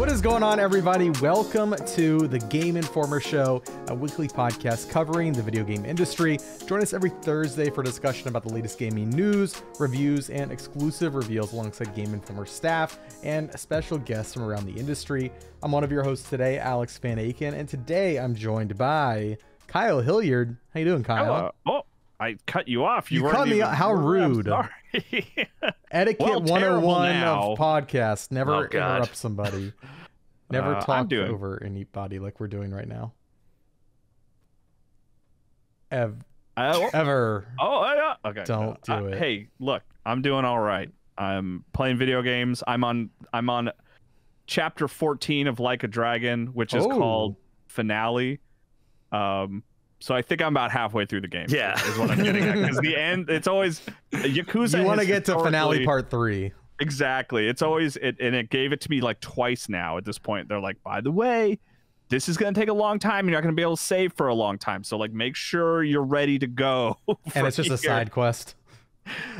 What is going on, everybody? Welcome to the Game Informer Show, a weekly podcast covering the video game industry. Join us every Thursday for a discussion about the latest gaming news, reviews, and exclusive reveals alongside Game Informer staff and special guests from around the industry. I'm one of your hosts today, Alex Van Aken, and today I'm joined by Kyle Hilliard. How you doing, Kyle? Hello. Oh, I cut you off. You cut me off. How rude. I'm sorry. Etiquette 101 of podcast. Never interrupt somebody. Never talk over anybody like we're doing right now. Ever. Oh, yeah. Okay. Don't do it. Hey, look, I'm doing all right. I'm playing video games. I'm on chapter 14 of Like a Dragon, which is called Finale. So I think I'm about halfway through the game. Yeah, is what I'm getting at. Because the end, it's always Yakuza. You want to get to Finale Part 3. Exactly. It's always and it gave it to me like twice now. At this point, they're like, by the way, this is going to take a long time. You're not going to be able to save for a long time. So like, make sure you're ready to go. And it's just a side quest.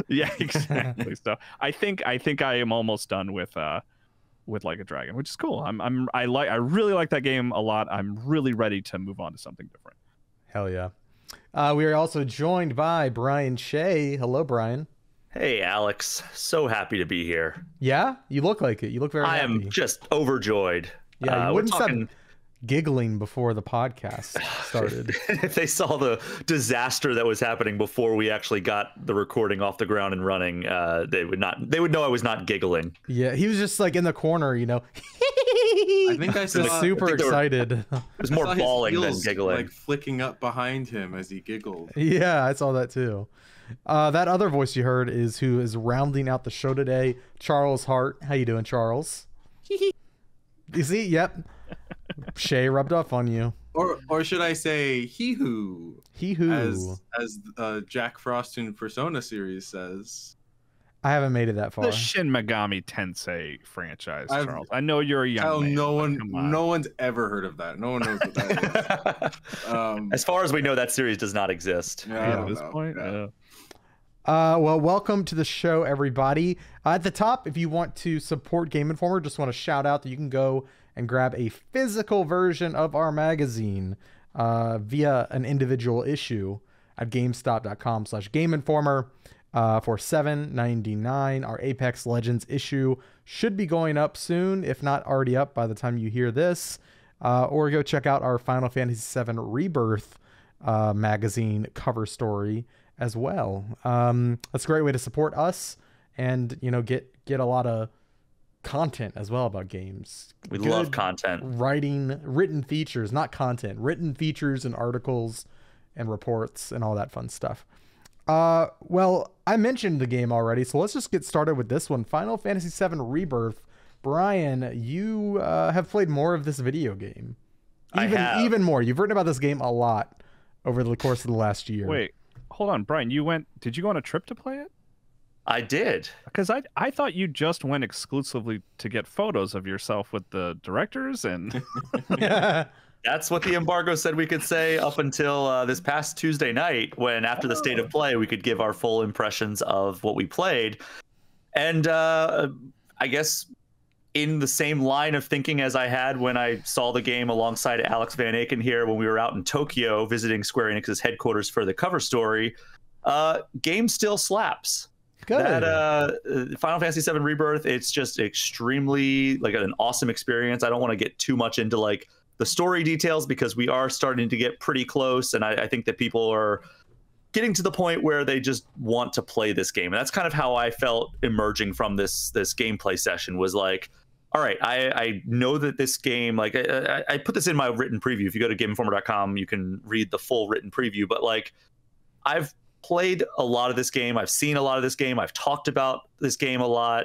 Yeah, exactly. So I think I am almost done with Like a Dragon, which is cool. I really like that game a lot. I'm really ready to move on to something different. Hell yeah. We are also joined by Brian Shea. Hello, Brian. Hey, Alex. So happy to be here. Yeah, you look like it. You look very happy. I am just overjoyed. Yeah, you wouldn't stop giggling before the podcast started. If they saw the disaster that was happening before we actually got the recording off the ground and running, they would know I was not giggling. Yeah, he was just like in the corner, you know. I think I saw super excited. It was more bawling than giggling. Like flicking up behind him as he giggled. Yeah, I saw that too. That other voice you heard is who is rounding out the show today, Charles Hart. How you doing, Charles? You see, yep. Shay rubbed off on you. Or should I say he who as Jack Frost in Persona series says. I haven't made it that far. The Shin Megami Tensei franchise, Charles. I know you're a young man. No one's ever heard of that. No one knows what that is. As far as we know, that series does not exist. Yeah, at this point. Yeah. Well, welcome to the show, everybody. At the top, if you want to support Game Informer, just want to shout out that you can go and grab a physical version of our magazine via an individual issue at GameStop.com/GameInformer. For $7.99, our Apex Legends issue should be going up soon, if not already up by the time you hear this. Or go check out our Final Fantasy VII Rebirth magazine cover story as well. That's a great way to support us and, you know, get a lot of content as well about games. We love content. Written features, not content, written features and articles and reports and all that fun stuff. Well, I mentioned the game already, so let's just get started with this one. Final Fantasy VII Rebirth. Brian, you have played more of this video game. Even more. You've written about this game a lot over the course of the last year. Wait, hold on, Brian. Did you go on a trip to play it? I did. Because I thought you just went exclusively to get photos of yourself with the directors and. Yeah. That's what the embargo said we could say up until this past Tuesday night, when after the state of play, we could give our full impressions of what we played. And I guess in the same line of thinking as I had when I saw the game alongside Alex Van Aken here when we were out in Tokyo visiting Square Enix's headquarters for the cover story, game still slaps. Good. That Final Fantasy VII Rebirth, it's just extremely like an awesome experience. I don't want to get too much into like the story details because we are starting to get pretty close, and I think that people are getting to the point where they just want to play this game. And that's kind of how I felt emerging from this gameplay session, was like, all right, I know that this game, like I put this in my written preview. If you go to GameInformer.com, you can read the full written preview. But like, I've played a lot of this game. I've seen a lot of this game. I've talked about this game a lot.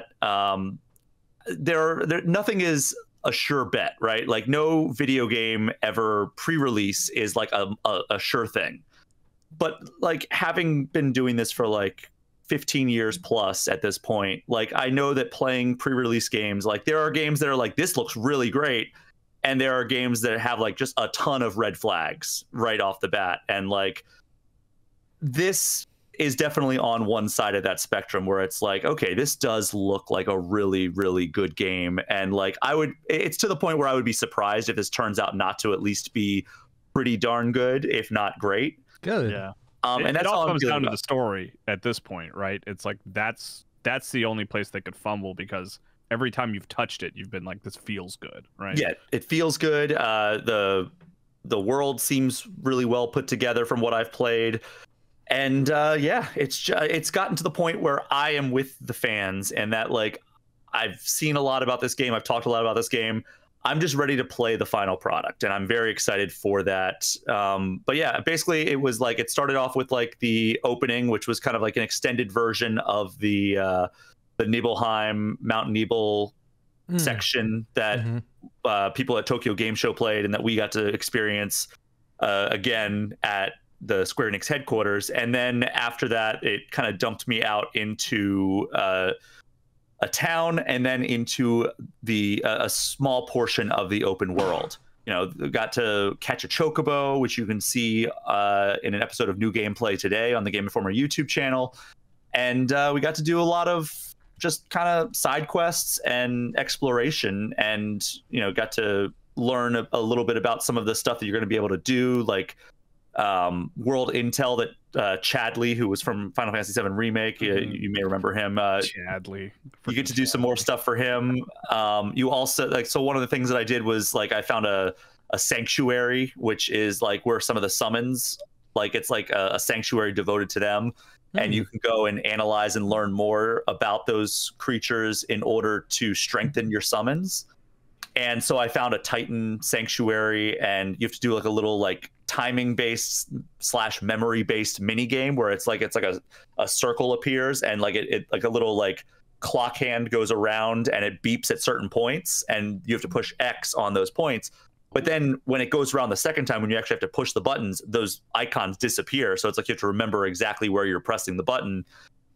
Nothing is a sure bet, right? Like no video game ever pre-release is like a sure thing. But like having been doing this for like 15 years plus at this point, like I know that playing pre-release games, like there are games that are like, this looks really great. And there are games that have like just a ton of red flags right off the bat. And like this is definitely on one side of that spectrum where it's like, okay, this does look like a really, really good game. And like, it's to the point where I would be surprised if this turns out not to at least be pretty darn good, if not great. Good. Yeah. And that's all comes down to the story at this point, right? It's like, that's the only place they could fumble, because every time you've touched it, you've been like, this feels good, right? Yeah, it feels good. The world seems really well put together from what I've played. And yeah, it's gotten to the point where I am with the fans, and that like, I've seen a lot about this game. I've talked a lot about this game. I'm just ready to play the final product, and I'm very excited for that. But yeah, basically it was like, it started off with like the opening, which was kind of like an extended version of the Nibelheim, Mount Nibel section that people at Tokyo Game Show played, and that we got to experience again at the Square Enix headquarters. And then after that, it kind of dumped me out into a town, and then into the a small portion of the open world. You know, got to catch a chocobo, which you can see in an episode of New Gameplay today on the Game Informer YouTube channel. And we got to do a lot of just kind of side quests and exploration, and, you know, got to learn a little bit about some of the stuff that you're going to be able to do, like world intel that Chadley, who was from Final Fantasy VII Remake, you may remember him. Chadley. You get to do some more stuff for him. You also, like, so one of the things that I did was, like, I found a sanctuary, which is, like, where some of the summons, like, it's, like, a sanctuary devoted to them. And you can go and analyze and learn more about those creatures in order to strengthen your summons. And so I found a Titan sanctuary, and you have to do like a little like timing-based / memory-based mini game where it's like a circle appears, and like it like a little like clock hand goes around, and it beeps at certain points, and you have to push X on those points. But then when it goes around the second time, when you actually have to push the buttons, those icons disappear. So it's like you have to remember exactly where you're pressing the button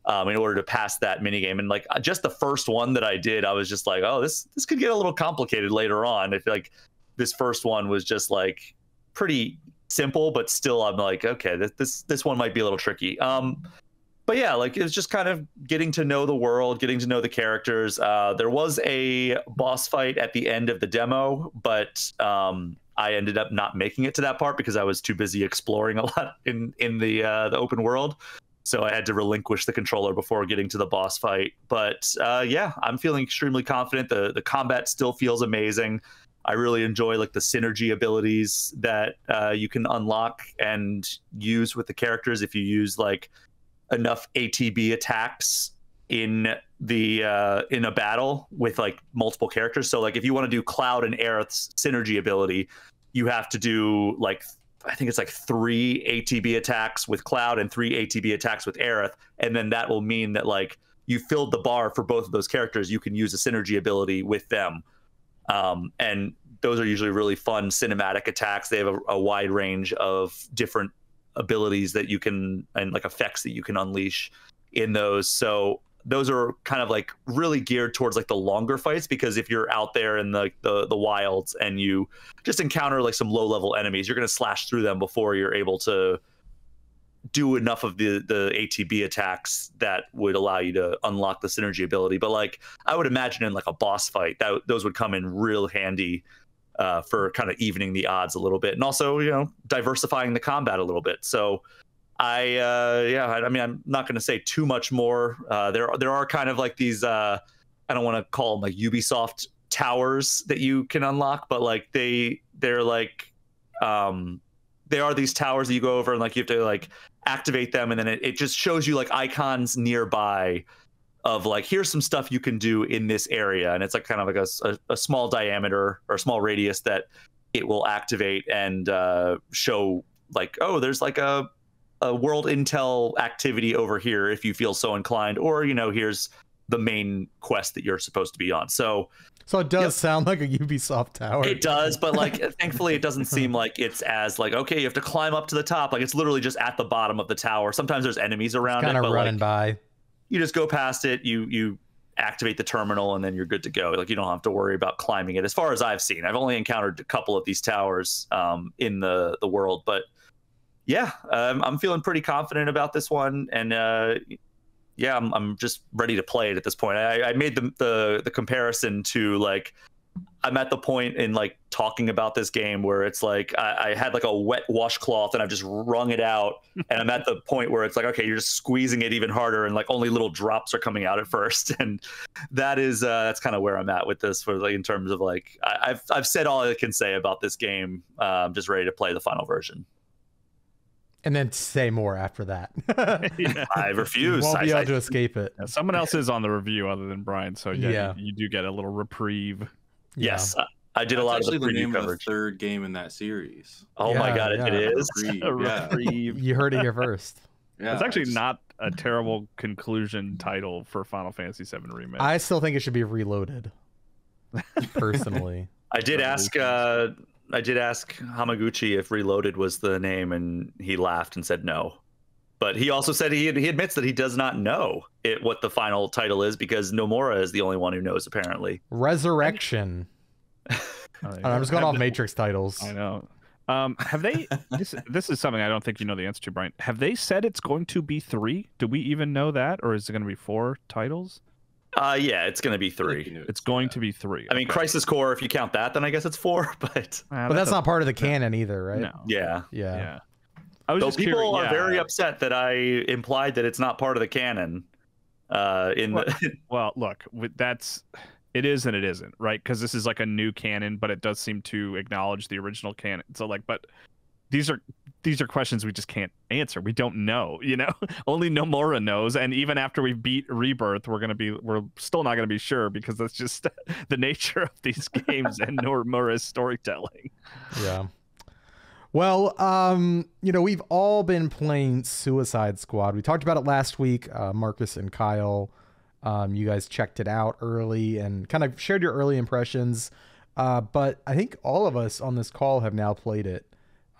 in order to pass that minigame. And like just the first one that I did, I was just like, oh, this could get a little complicated later on. I feel like this first one was just like pretty simple, but still I'm like, okay, this one might be a little tricky. But yeah, like it was just kind of getting to know the world, getting to know the characters. There was a boss fight at the end of the demo, but I ended up not making it to that part because I was too busy exploring a lot in the open world. So I had to relinquish the controller before getting to the boss fight. But yeah, I'm feeling extremely confident. The combat still feels amazing. I really enjoy like the synergy abilities that you can unlock and use with the characters if you use like enough ATB attacks in a battle with like multiple characters. So like if you want to do Cloud and Aerith's synergy ability, you have to do like I think it's like 3 ATB attacks with Cloud and 3 ATB attacks with Aerith, and then that will mean that like you filled the bar for both of those characters. You can use a synergy ability with them, and those are usually really fun cinematic attacks. They have a wide range of different abilities that you can, and like effects that you can unleash in those. So those are kind of like really geared towards like the longer fights, because if you're out there in the wilds and you just encounter like some low level enemies, you're going to slash through them before you're able to do enough of the ATB attacks that would allow you to unlock the synergy ability. But like I would imagine in like a boss fight that those would come in real handy for kind of evening the odds a little bit, and also, you know, diversifying the combat a little bit. So I yeah, I mean, I'm not going to say too much more. There are kind of like these I don't want to call them like Ubisoft towers that you can unlock, but like they're like they are these towers that you go over, and like you have to like activate them, and then it just shows you like icons nearby of like, here's some stuff you can do in this area. And it's like kind of like a small diameter or a small radius that it will activate and show like, oh, there's like a world intel activity over here if you feel so inclined, or, you know, here's the main quest that you're supposed to be on. So it does sound like a Ubisoft tower. It does, but like thankfully it doesn't seem like it's as like, okay, you have to climb up to the top. Like it's literally just at the bottom of the tower. Sometimes there's enemies around, kind of running by. You just go past it, you activate the terminal, and then you're good to go. Like you don't have to worry about climbing it, as far as I've seen. I've only encountered a couple of these towers in the world, but yeah, I'm feeling pretty confident about this one, and yeah, I'm just ready to play it at this point. I made the comparison to, like, I'm at the point in, like, talking about this game where it's like I had like a wet washcloth and I've just wrung it out, and I'm at the point where it's like, okay, you're just squeezing it even harder, and like only little drops are coming out at first, and that is that's kind of where I'm at with this, for like, in terms of like I've said all I can say about this game. I'm just ready to play the final version. And then say more after that. Yeah, I refuse. You won't be able to escape it. Someone else is on the review other than Brian, so yeah, yeah. You do get a little reprieve. Yes, yeah. I did a lot of the preview coverage. That's actually the name of the third game in that series. Oh yeah, my God, yeah. It is. Reprieve. You heard it here first. Yeah, it's actually not a terrible conclusion title for Final Fantasy VII Remake. I still think it should be Reloaded, personally. I did ask Hamaguchi if Reloaded was the name, and he laughed and said no. But he also said he admits that he does not know what the final title is, because Nomura is the only one who knows, apparently. Resurrection. I'm just going off Matrix titles. I know. Have they... this is something I don't think you know the answer to, Brian. Have they said it's going to be 3? Do we even know that? Or is it going to be 4 titles? Yeah, it's going to be 3. It's going to be 3. I mean, Crisis Core, if you count that, then I guess it's 4. But that's not part of the canon either, right? No. Yeah. Yeah. Yeah. Though people are very upset that I implied that it's not part of the canon. Well, look, that's it is and it isn't, right? Because this is like a new canon, but it does seem to acknowledge the original canon. So, like, but these are questions we just can't answer. We don't know, you know. Only Nomura knows, and even after we beat Rebirth, we're still not gonna be sure, because that's just the nature of these games and Nomura's storytelling. Yeah. Well, you know, we've all been playing Suicide Squad. We talked about it last week, Marcus and Kyle. You guys checked it out early and kind of shared your early impressions. But I think all of us on this call have now played it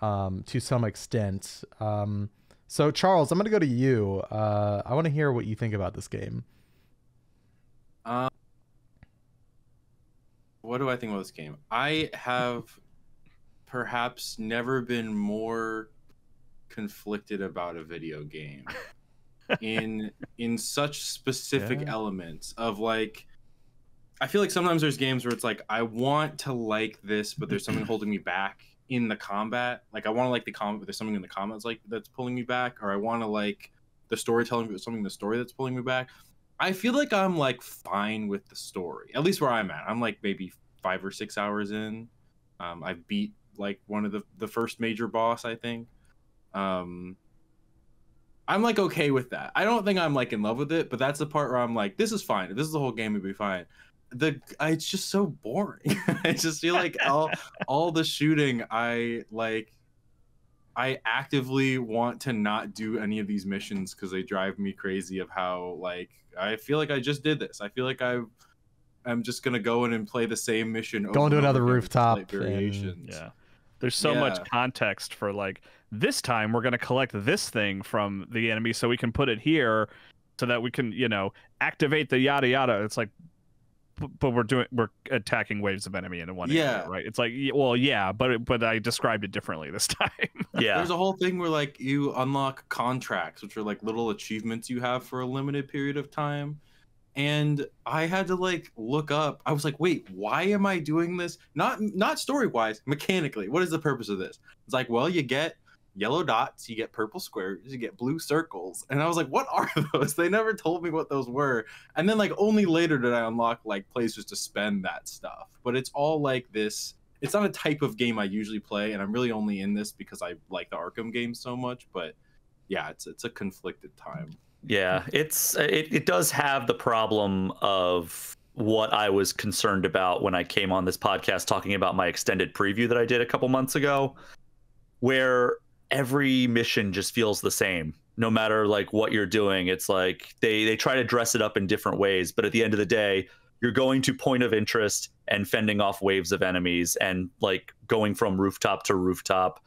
to some extent. So, Charles, I'm going to go to you. I want to hear what you think about this game. What do I think about this game? I have... perhaps never been more conflicted about a video game in such specific elements of, like, I feel like sometimes there's games where it's like, I want to like this, but there's something holding me back in the combat. Like, I want to like the combat, but there's something in the combat that's pulling me back, or I want to like the storytelling, but there's something in the story that's pulling me back. I feel like I'm like fine with the story, at least where I'm at. I'm like maybe 5 or 6 hours in. I beat like one of the first major boss, I think. I'm like okay with that. I don't think I'm like in love with it, but that's the part where I'm like, this is fine. If this is the whole game, it'd be fine. It's just so boring. I just feel like all the shooting, I actively want to not do any of these missions because they drive me crazy of how, like, I feel like I just did this. I feel like I'm just gonna go in and play the same mission over. Go into another rooftop variations. Yeah. There's so much context for, like, this time we're going to collect this thing from the enemy so we can put it here so that we can, you know, activate the yada yada. It's like, but we're attacking waves of enemy in one area, right? It's like, well, yeah, but I described it differently this time. Yeah. There's a whole thing where, like, you unlock contracts, which are like little achievements you have for a limited period of time. And I had to, like, look up. I was like, wait, why am I doing this? Not story-wise, mechanically. What is the purpose of this? It's like, well, you get yellow dots, you get purple squares, you get blue circles. And I was like, what are those? They never told me what those were. And then, like, only later did I unlock, like, places to spend that stuff. But it's all, like, this. It's not a type of game I usually play, and I'm really only in this because I like the Arkham games so much. But, yeah, it's a conflicted time. Yeah, it does have the problem of what I was concerned about when I came on this podcast talking about my extended preview that I did a couple months ago, where every mission just feels the same, no matter, like, what you're doing. It's like they try to dress it up in different ways, but at the end of the day, you're going to point of interest and fending off waves of enemies and, like, going from rooftop to rooftop.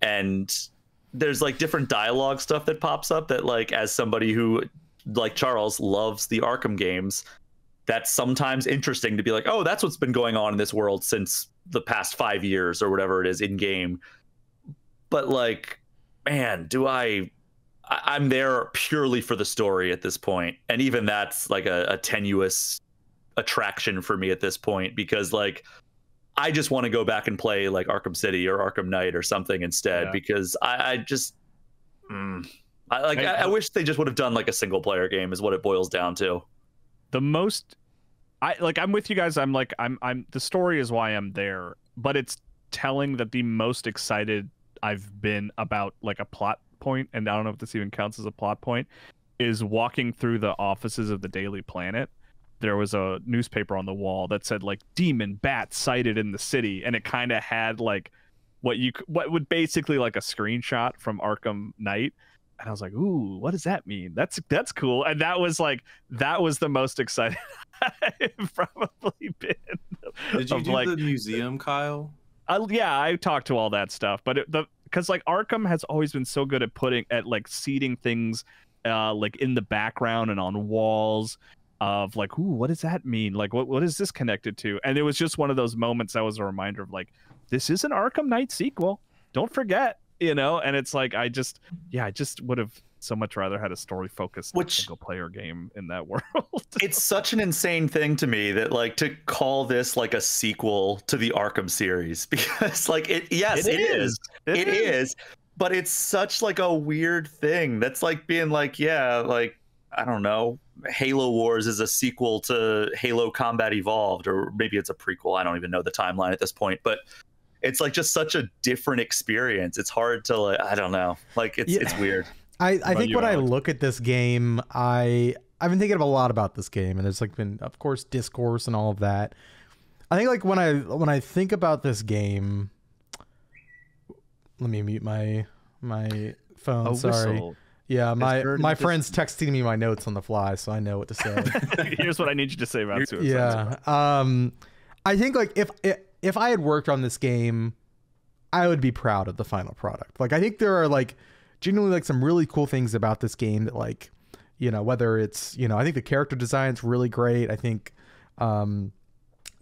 And there's, like, different dialogue stuff that pops up that, like, as somebody who, like Charles, loves the Arkham games, that's sometimes interesting to be like, oh, that's what's been going on in this world since the past 5 years or whatever it is in game. But, like, man, do I'm there purely for the story at this point. And even that's like a tenuous attraction for me at this point, because like I just want to go back and play like Arkham City or Arkham Knight or something instead, because I wish they just would have done like a single player game is what it boils down to. The most I'm with you guys. I'm the story is why I'm there, but it's telling that the most excited I've been about like a plot point, and I don't know if this even counts as a plot point, is walking through the offices of the Daily Planet. There was a newspaper on the wall that said like demon bat sighted in the city, and it kind of had like what would basically like a screenshot from Arkham Knight. And I was like, ooh, what does that mean? That's cool. And that was the most excited I've probably been. Did you do like the museum, Kyle? Yeah, I talked to all that stuff, but because like Arkham has always been so good at seeding things like in the background and on walls of like, ooh, what does that mean? Like, what is this connected to? And it was just one of those moments that was a reminder of like, this is an Arkham Knight sequel. Don't forget, you know. And it's like I just would have so much rather had a story-focused single-player game in that world. It's such an insane thing to me that, like, to call this, like, a sequel to the Arkham series. Because, like, it is. But it's such, like, a weird thing. That's like being, like, yeah, like, I don't know, Halo Wars is a sequel to Halo Combat Evolved. Or maybe it's a prequel. I don't even know the timeline at this point. But it's, like, just such a different experience. It's hard to, like, I don't know. Like, it's weird. I think when I look at this game, I've been thinking a lot about this game, and there's like been, of course, discourse and all of that. I think like when I think about this game, let me mute my phone. Oh, sorry. Whistle. Yeah, my friend's texting me my notes on the fly, so I know what to say. Here's what I need you to say about Suicide Squad. Yeah, I think like if I had worked on this game, I would be proud of the final product. Like I think there are like genuinely like some really cool things about this game that like, you know, whether it's, you know, I think the character design's really great. I think the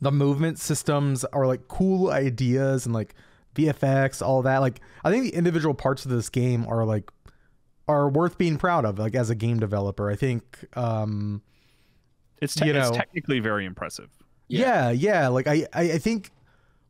movement systems are like cool ideas, and like VFX, all that. Like I think the individual parts of this game are like worth being proud of, like as a game developer. I think it's technically very impressive. Yeah. Like I think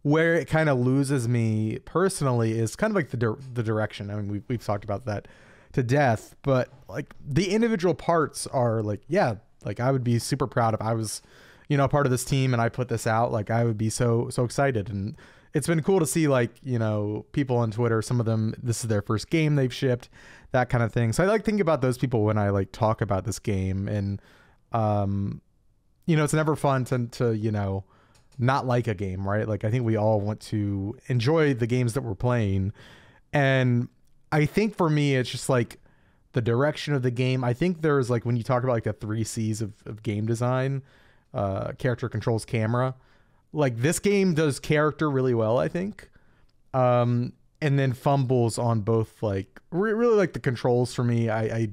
where it kind of loses me personally is kind of like the direction. I mean, we've talked about that to death, but like the individual parts are like, yeah, like I would be super proud if I was, you know, part of this team and I put this out. Like I would be so excited. And it's been cool to see like, you know, people on Twitter, some of them, this is their first game they've shipped, that kind of thing. So I like think about those people when I like talk about this game. And, you know, it's never fun to you know, not like a game, right? Like I think we all want to enjoy the games that we're playing. And I think for me, it's just like the direction of the game. I think there's like, when you talk about like the 3 C's of game design, character, controls, camera, like this game does character really well, I think. And then fumbles on both, like really like the controls for me. I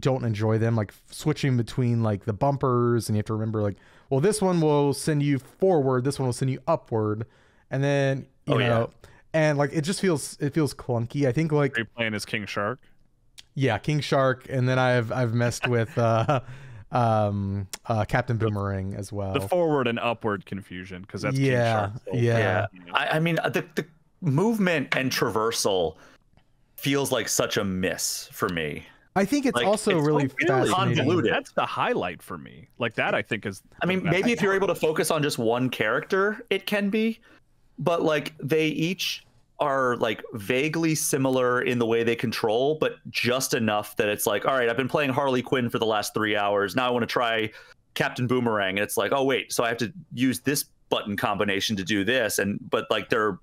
don't enjoy them, like switching between like the bumpers, and you have to remember like, well, this one will send you forward, this one will send you upward, and then you know, and like it feels clunky. I think like, are you playing as King Shark? Yeah, King Shark, and then I've messed with Captain Boomerang as well. The forward and upward confusion, because that's King Shark. So yeah. You know. I mean the movement and traversal feels like such a miss for me. I think it's like, also it's really convoluted. That's the highlight for me. Like that, I think is. I mean, maybe if you're able to focus on just one character, it can be, but like they each are like vaguely similar in the way they control, but just enough that it's like, all right, I've been playing Harley Quinn for the last 3 hours. Now I want to try Captain Boomerang, and it's like, oh wait, so I have to use this button combination to do this, but like their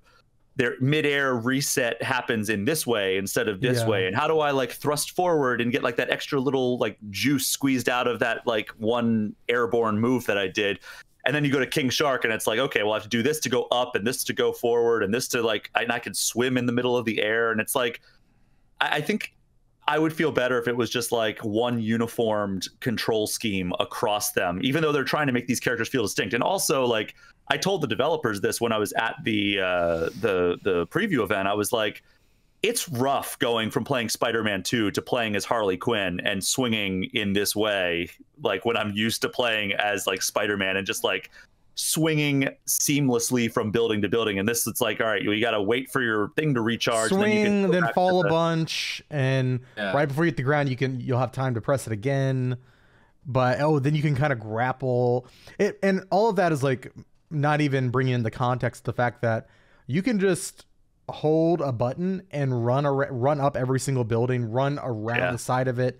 midair reset happens in this way instead of this way. And how do I like thrust forward and get like that extra little like juice squeezed out of that like one airborne move that I did? And then you go to King Shark and it's like, okay, well I have to do this to go up and this to go forward and this to like, and I can swim in the middle of the air. And it's like, I think I would feel better if it was just like one uniformed control scheme across them, even though they're trying to make these characters feel distinct. And also like, I told the developers this when I was at the preview event. I was like, it's rough going from playing Spider-Man 2 to playing as Harley Quinn and swinging in this way, like when I'm used to playing as like Spider-Man and just like swinging seamlessly from building to building. And this, it's like, all right, you got to wait for your thing to recharge. Swing, then fall a bunch, and right before you hit the ground, you'll have time to press it again. But then you can kind of grapple it, and all of that is like not even bringing in the context, the fact that you can just hold a button and run up every single building, run around the side of it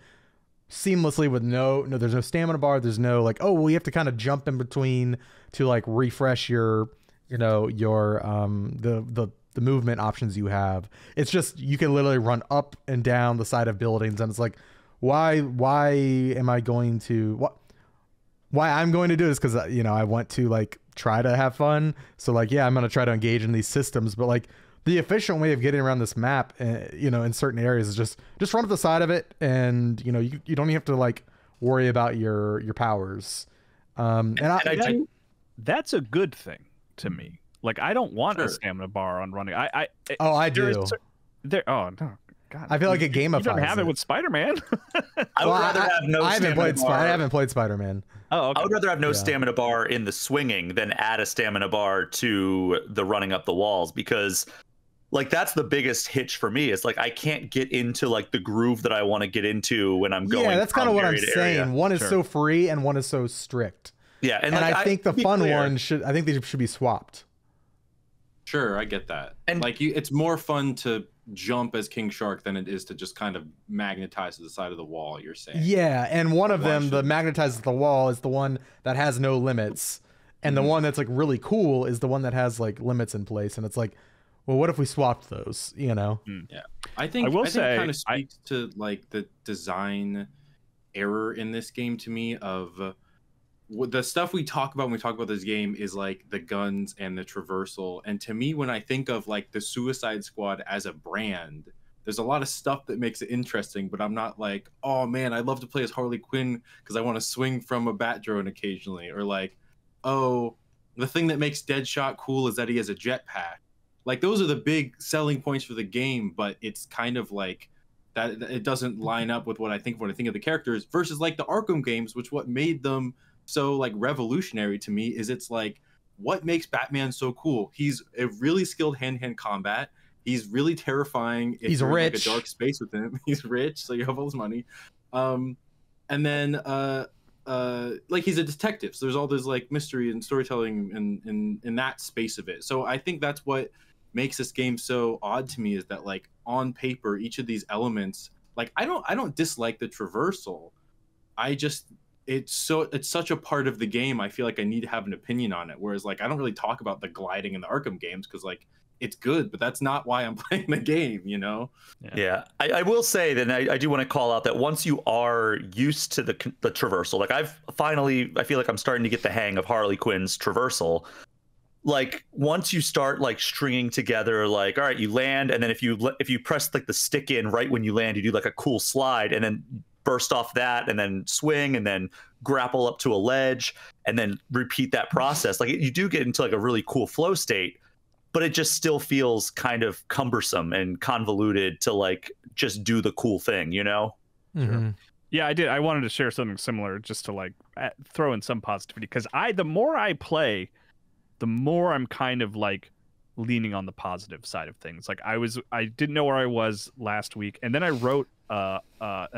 seamlessly with no there's no stamina bar, there's no like, oh well, you have to kind of jump in between to like refresh your the movement options you have. It's just you can literally run up and down the side of buildings, and it's like, why am I going to why I'm going to do this? Because I want to like try to have fun, so like I'm going to try to engage in these systems, but like the efficient way of getting around this map, in certain areas is just run up the side of it, and you don't even have to like worry about your powers. That's a good thing to me. Like, I don't want a stamina bar on running. I do. God, I feel like a gamifies. You don't have it with Spider-Man. I would rather have no stamina bar. I haven't played Spider-Man. Oh, okay. I would rather have no stamina bar in the swinging than add a stamina bar to the running up the walls, because like that's the biggest hitch for me, is like I can't get into like the groove that I want to get into when I'm going. Yeah, that's kind of what I'm saying. Area. One is so free and one is so strict. Yeah, and like, I think the fun one should be swapped. Sure, I get that. And like it's more fun to jump as King Shark than it is to just kind of magnetize to the side of the wall, you're saying. Yeah, and one of them, the magnetizes the wall, is the one that has no limits. And the one that's like really cool is the one that has like limits in place. And it's like, well, what if we swapped those, Yeah. I think it kind of speaks to like the design error in this game to me of the stuff we talk about when we talk about this game is like the guns and the traversal. And to me, when I think of like the Suicide Squad as a brand, there's a lot of stuff that makes it interesting, but I'm not like, oh man, I love to play as Harley Quinn because I want to swing from a bat drone occasionally. Or like, oh, the thing that makes Deadshot cool is that he has a jetpack. Like, those are the big selling points for the game, but it's kind of like that it doesn't line up with what I think when I think of the characters versus like the Arkham games, which what made them so like revolutionary to me is it's like, what makes Batman so cool? He's a really skilled hand-to-hand combat. He's really terrifying. He's rich. Like a dark space with him. He's rich, so you have all his money. And then like he's a detective. So there's all this like mystery and storytelling in that space of it. So I think that's what makes this game so odd to me, is that like on paper, each of these elements, like I don't dislike the traversal. I just it's such a part of the game, I feel like I need to have an opinion on it, whereas like I don't really talk about the gliding in the Arkham games because like it's good, but that's not why I'm playing the game, Yeah. I will say that I do want to call out that once you are used to the traversal, like I feel like I'm starting to get the hang of Harley Quinn's traversal. Like once you start like stringing together, like, all right, you land, and then if you press like the stick in right when you land, you do like a cool slide, and then burst off that, and then swing, and then grapple up to a ledge, and then repeat that process. Like you do get into like a really cool flow state, but it just still feels kind of cumbersome and convoluted to like just do the cool thing, Mm-hmm. Yeah, I wanted to share something similar just to like throw in some positivity, because the more I play, the more I'm kind of like leaning on the positive side of things. Like I didn't know where I was last week, and then I wrote an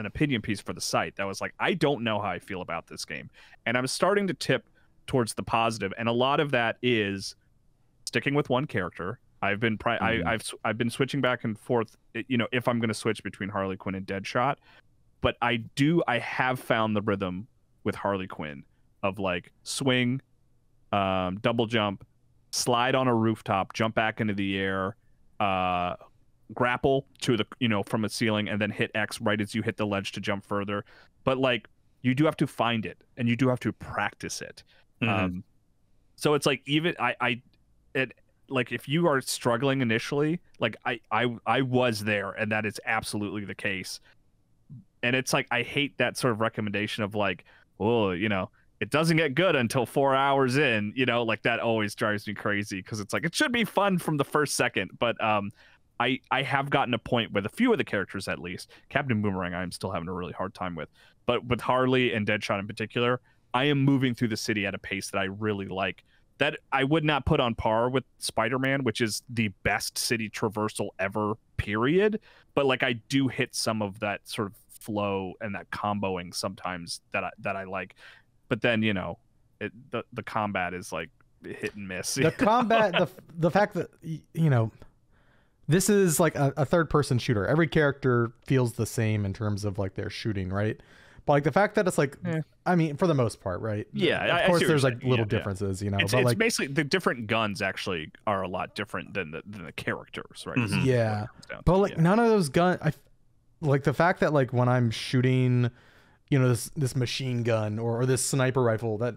opinion piece for the site that was like, I don't know how I feel about this game, and I'm starting to tip towards the positive, and a lot of that is sticking with one character. I've been switching back and forth, if I'm going to switch between Harley Quinn and Deadshot, but I have found the rhythm with Harley Quinn of like swing, double jump, slide on a rooftop, jump back into the air, grapple to the from a ceiling, and then hit X right as you hit the ledge to jump further. But like you do have to find it, and you do have to practice it. So it's like, even like if you are struggling initially, like I was there, and that is absolutely the case. And it's like, I hate that sort of recommendation of like, oh, it doesn't get good until 4 hours in, like that always drives me crazy, because it's like, it should be fun from the first second. But I have gotten a point with a few of the characters, at least. Captain Boomerang, I'm still having a really hard time with. But with Harley and Deadshot in particular, I am moving through the city at a pace that I really like. That I would not put on par with Spider-Man, which is the best city traversal ever, period. But like I do hit some of that sort of flow and that comboing sometimes that I like. But then, you know, the combat is like hit and miss. The combat, the fact that, you know, this is like a third-person shooter. Every character feels the same in terms of like their shooting, right? But like the fact that it's like, I mean, for the most part, right? Yeah. Of course, there's like little differences, you know. It's, but it's like, basically the different guns actually are a lot different than the characters, right? Mm-hmm. Yeah. But like none of those guns, like the fact that like when I'm shooting, you know, this machine gun or this sniper rifle, that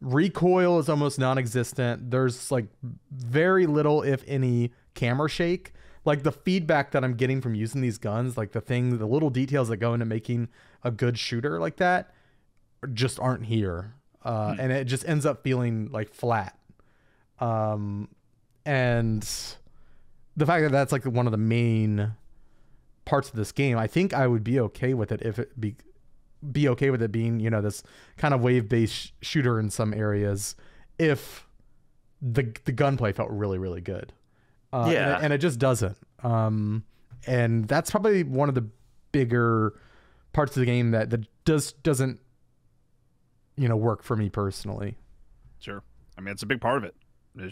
recoil is almost non-existent. There's like very little, if any, camera shake. Like the feedback that I'm getting from using these guns, like the little details that go into making a good shooter like that just aren't here. And it just ends up feeling like flat. And the fact that that's like one of the main parts of this game, I think I would be okay with it if it be okay with it being, you know, this kind of wave-based shooter in some areas if the gunplay felt really, really good. And it just doesn't. And that's probably one of the bigger parts of the game that just doesn't, you know, work for me personally. Sure. I mean, it's a big part of it.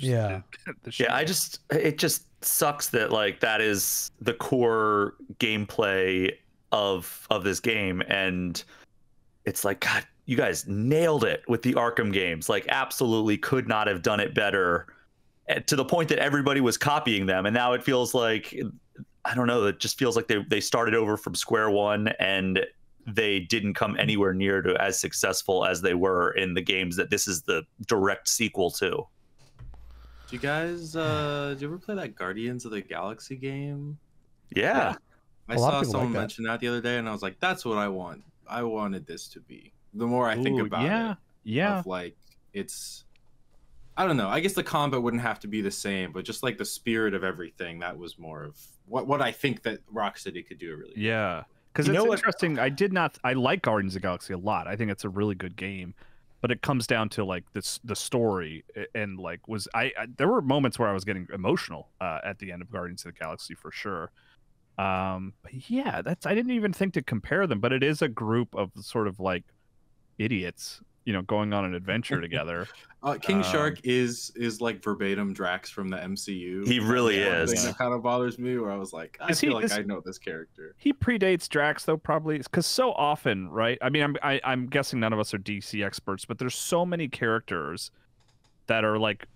It just sucks that like that is the core gameplay of this game. And it's like, God, you guys nailed it with the Arkham games. Like absolutely could not have done it better, to the point that everybody was copying them. And now it feels like, I don't know, it just feels like they started over from square one and they didn't come anywhere near to as successful as they were in the games that this is the direct sequel to. Do you guys, do you ever play that Guardians of the Galaxy game? Yeah. I saw someone mention that the other day and I was like, that's what I want. I wanted this to be. The more I think about it. Yeah. Of like, it's... I don't know. I guess the combat wouldn't have to be the same, but just like the spirit of everything, that was more of what I think that Rocksteady could do really. Yeah. Because it's interesting. I like Guardians of the Galaxy a lot. I think it's a really good game, but it comes down to like the story and like there were moments where I was getting emotional at the end of Guardians of the Galaxy for sure. But yeah, I didn't even think to compare them, but it is a group of sort of like idiots, you know, going on an adventure together. King Shark is like verbatim Drax from the MCU. He really is. That kind of bothers me, where I was like, I know this character. He predates Drax though, probably, because so often, right? I mean, I'm guessing none of us are DC experts, but there's so many characters that are like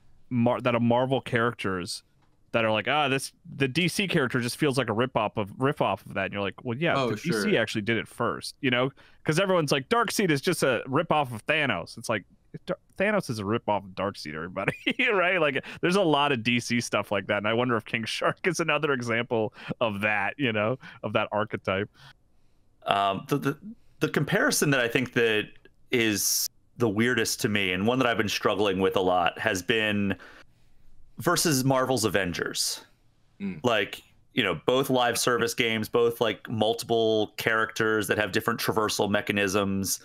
that are Marvel characters that are like, the DC character just feels like a riff off of that, and you're like, well, yeah, DC actually did it first, you know, because everyone's like, Darkseid is just a rip off of Thanos. It's like Thanos is a rip off of Darkseid, everybody, right? Like, there's a lot of DC stuff like that, and I wonder if King Shark is another example of that, you know, of that archetype. The comparison that I think that is the weirdest to me, and one that I've been struggling with a lot, has been versus Marvel's Avengers. Like, you know, both live service games, both like multiple characters that have different traversal mechanisms,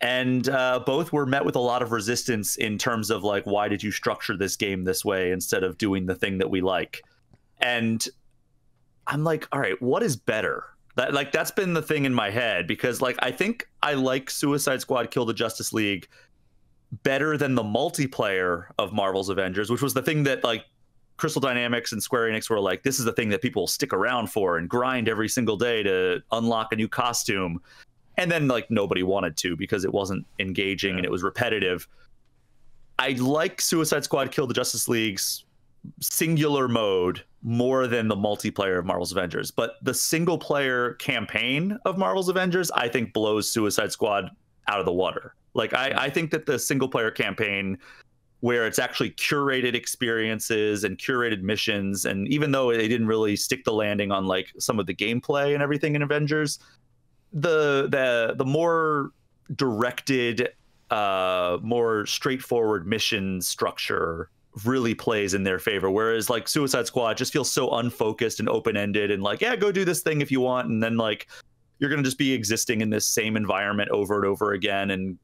and both were met with a lot of resistance in terms of like, why did you structure this game this way instead of doing the thing that we like? And I'm like, all right, what is better? That's been the thing in my head, because like I think I like Suicide Squad: Kill the Justice League better than the multiplayer of Marvel's Avengers, which was the thing that like Crystal Dynamics and Square Enix were like, this is the thing that people stick around for and grind every single day to unlock a new costume. And then like nobody wanted to, because it wasn't engaging and it was repetitive. I like Suicide Squad: Kill the Justice League's singular mode more than the multiplayer of Marvel's Avengers, but the single player campaign of Marvel's Avengers, I think, blows Suicide Squad out of the water. Like, I think that the single-player campaign, where it's actually curated experiences and curated missions, and even though they didn't really stick the landing on, like, some of the gameplay and everything in Avengers, the more directed, more straightforward mission structure really plays in their favor. Whereas like Suicide Squad just feels so unfocused and open-ended and like, yeah, go do this thing if you want. And then like, you're going to just be existing in this same environment over and over again and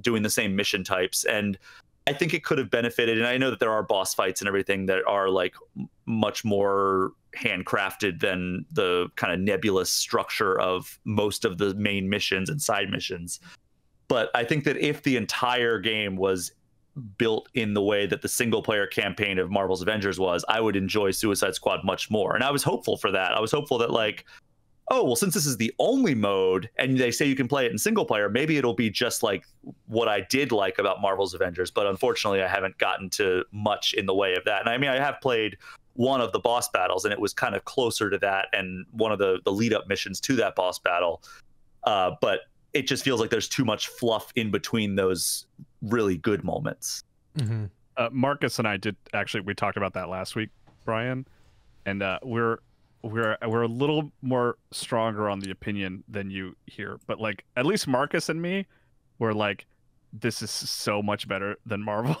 doing the same mission types. And I think it could have benefited. And I know that there are boss fights and everything that are like much more handcrafted than the kind of nebulous structure of most of the main missions and side missions. But I think that if the entire game was built in the way that the single player campaign of Marvel's Avengers was, I would enjoy Suicide Squad much more. And I was hopeful for that. I was hopeful that like, oh, well, since this is the only mode and they say you can play it in single player, maybe it'll be just like what I did like about Marvel's Avengers. But unfortunately, I haven't gotten to much in the way of that. And I mean, I have played one of the boss battles and it was kind of closer to that and one of the lead up missions to that boss battle. But it just feels like there's too much fluff in between those really good moments. Mm-hmm. Marcus and I did actually, we talked about that last week, Brian, and we're a little more stronger on the opinion than you here, but like at least Marcus and me were like, this is so much better than Marvel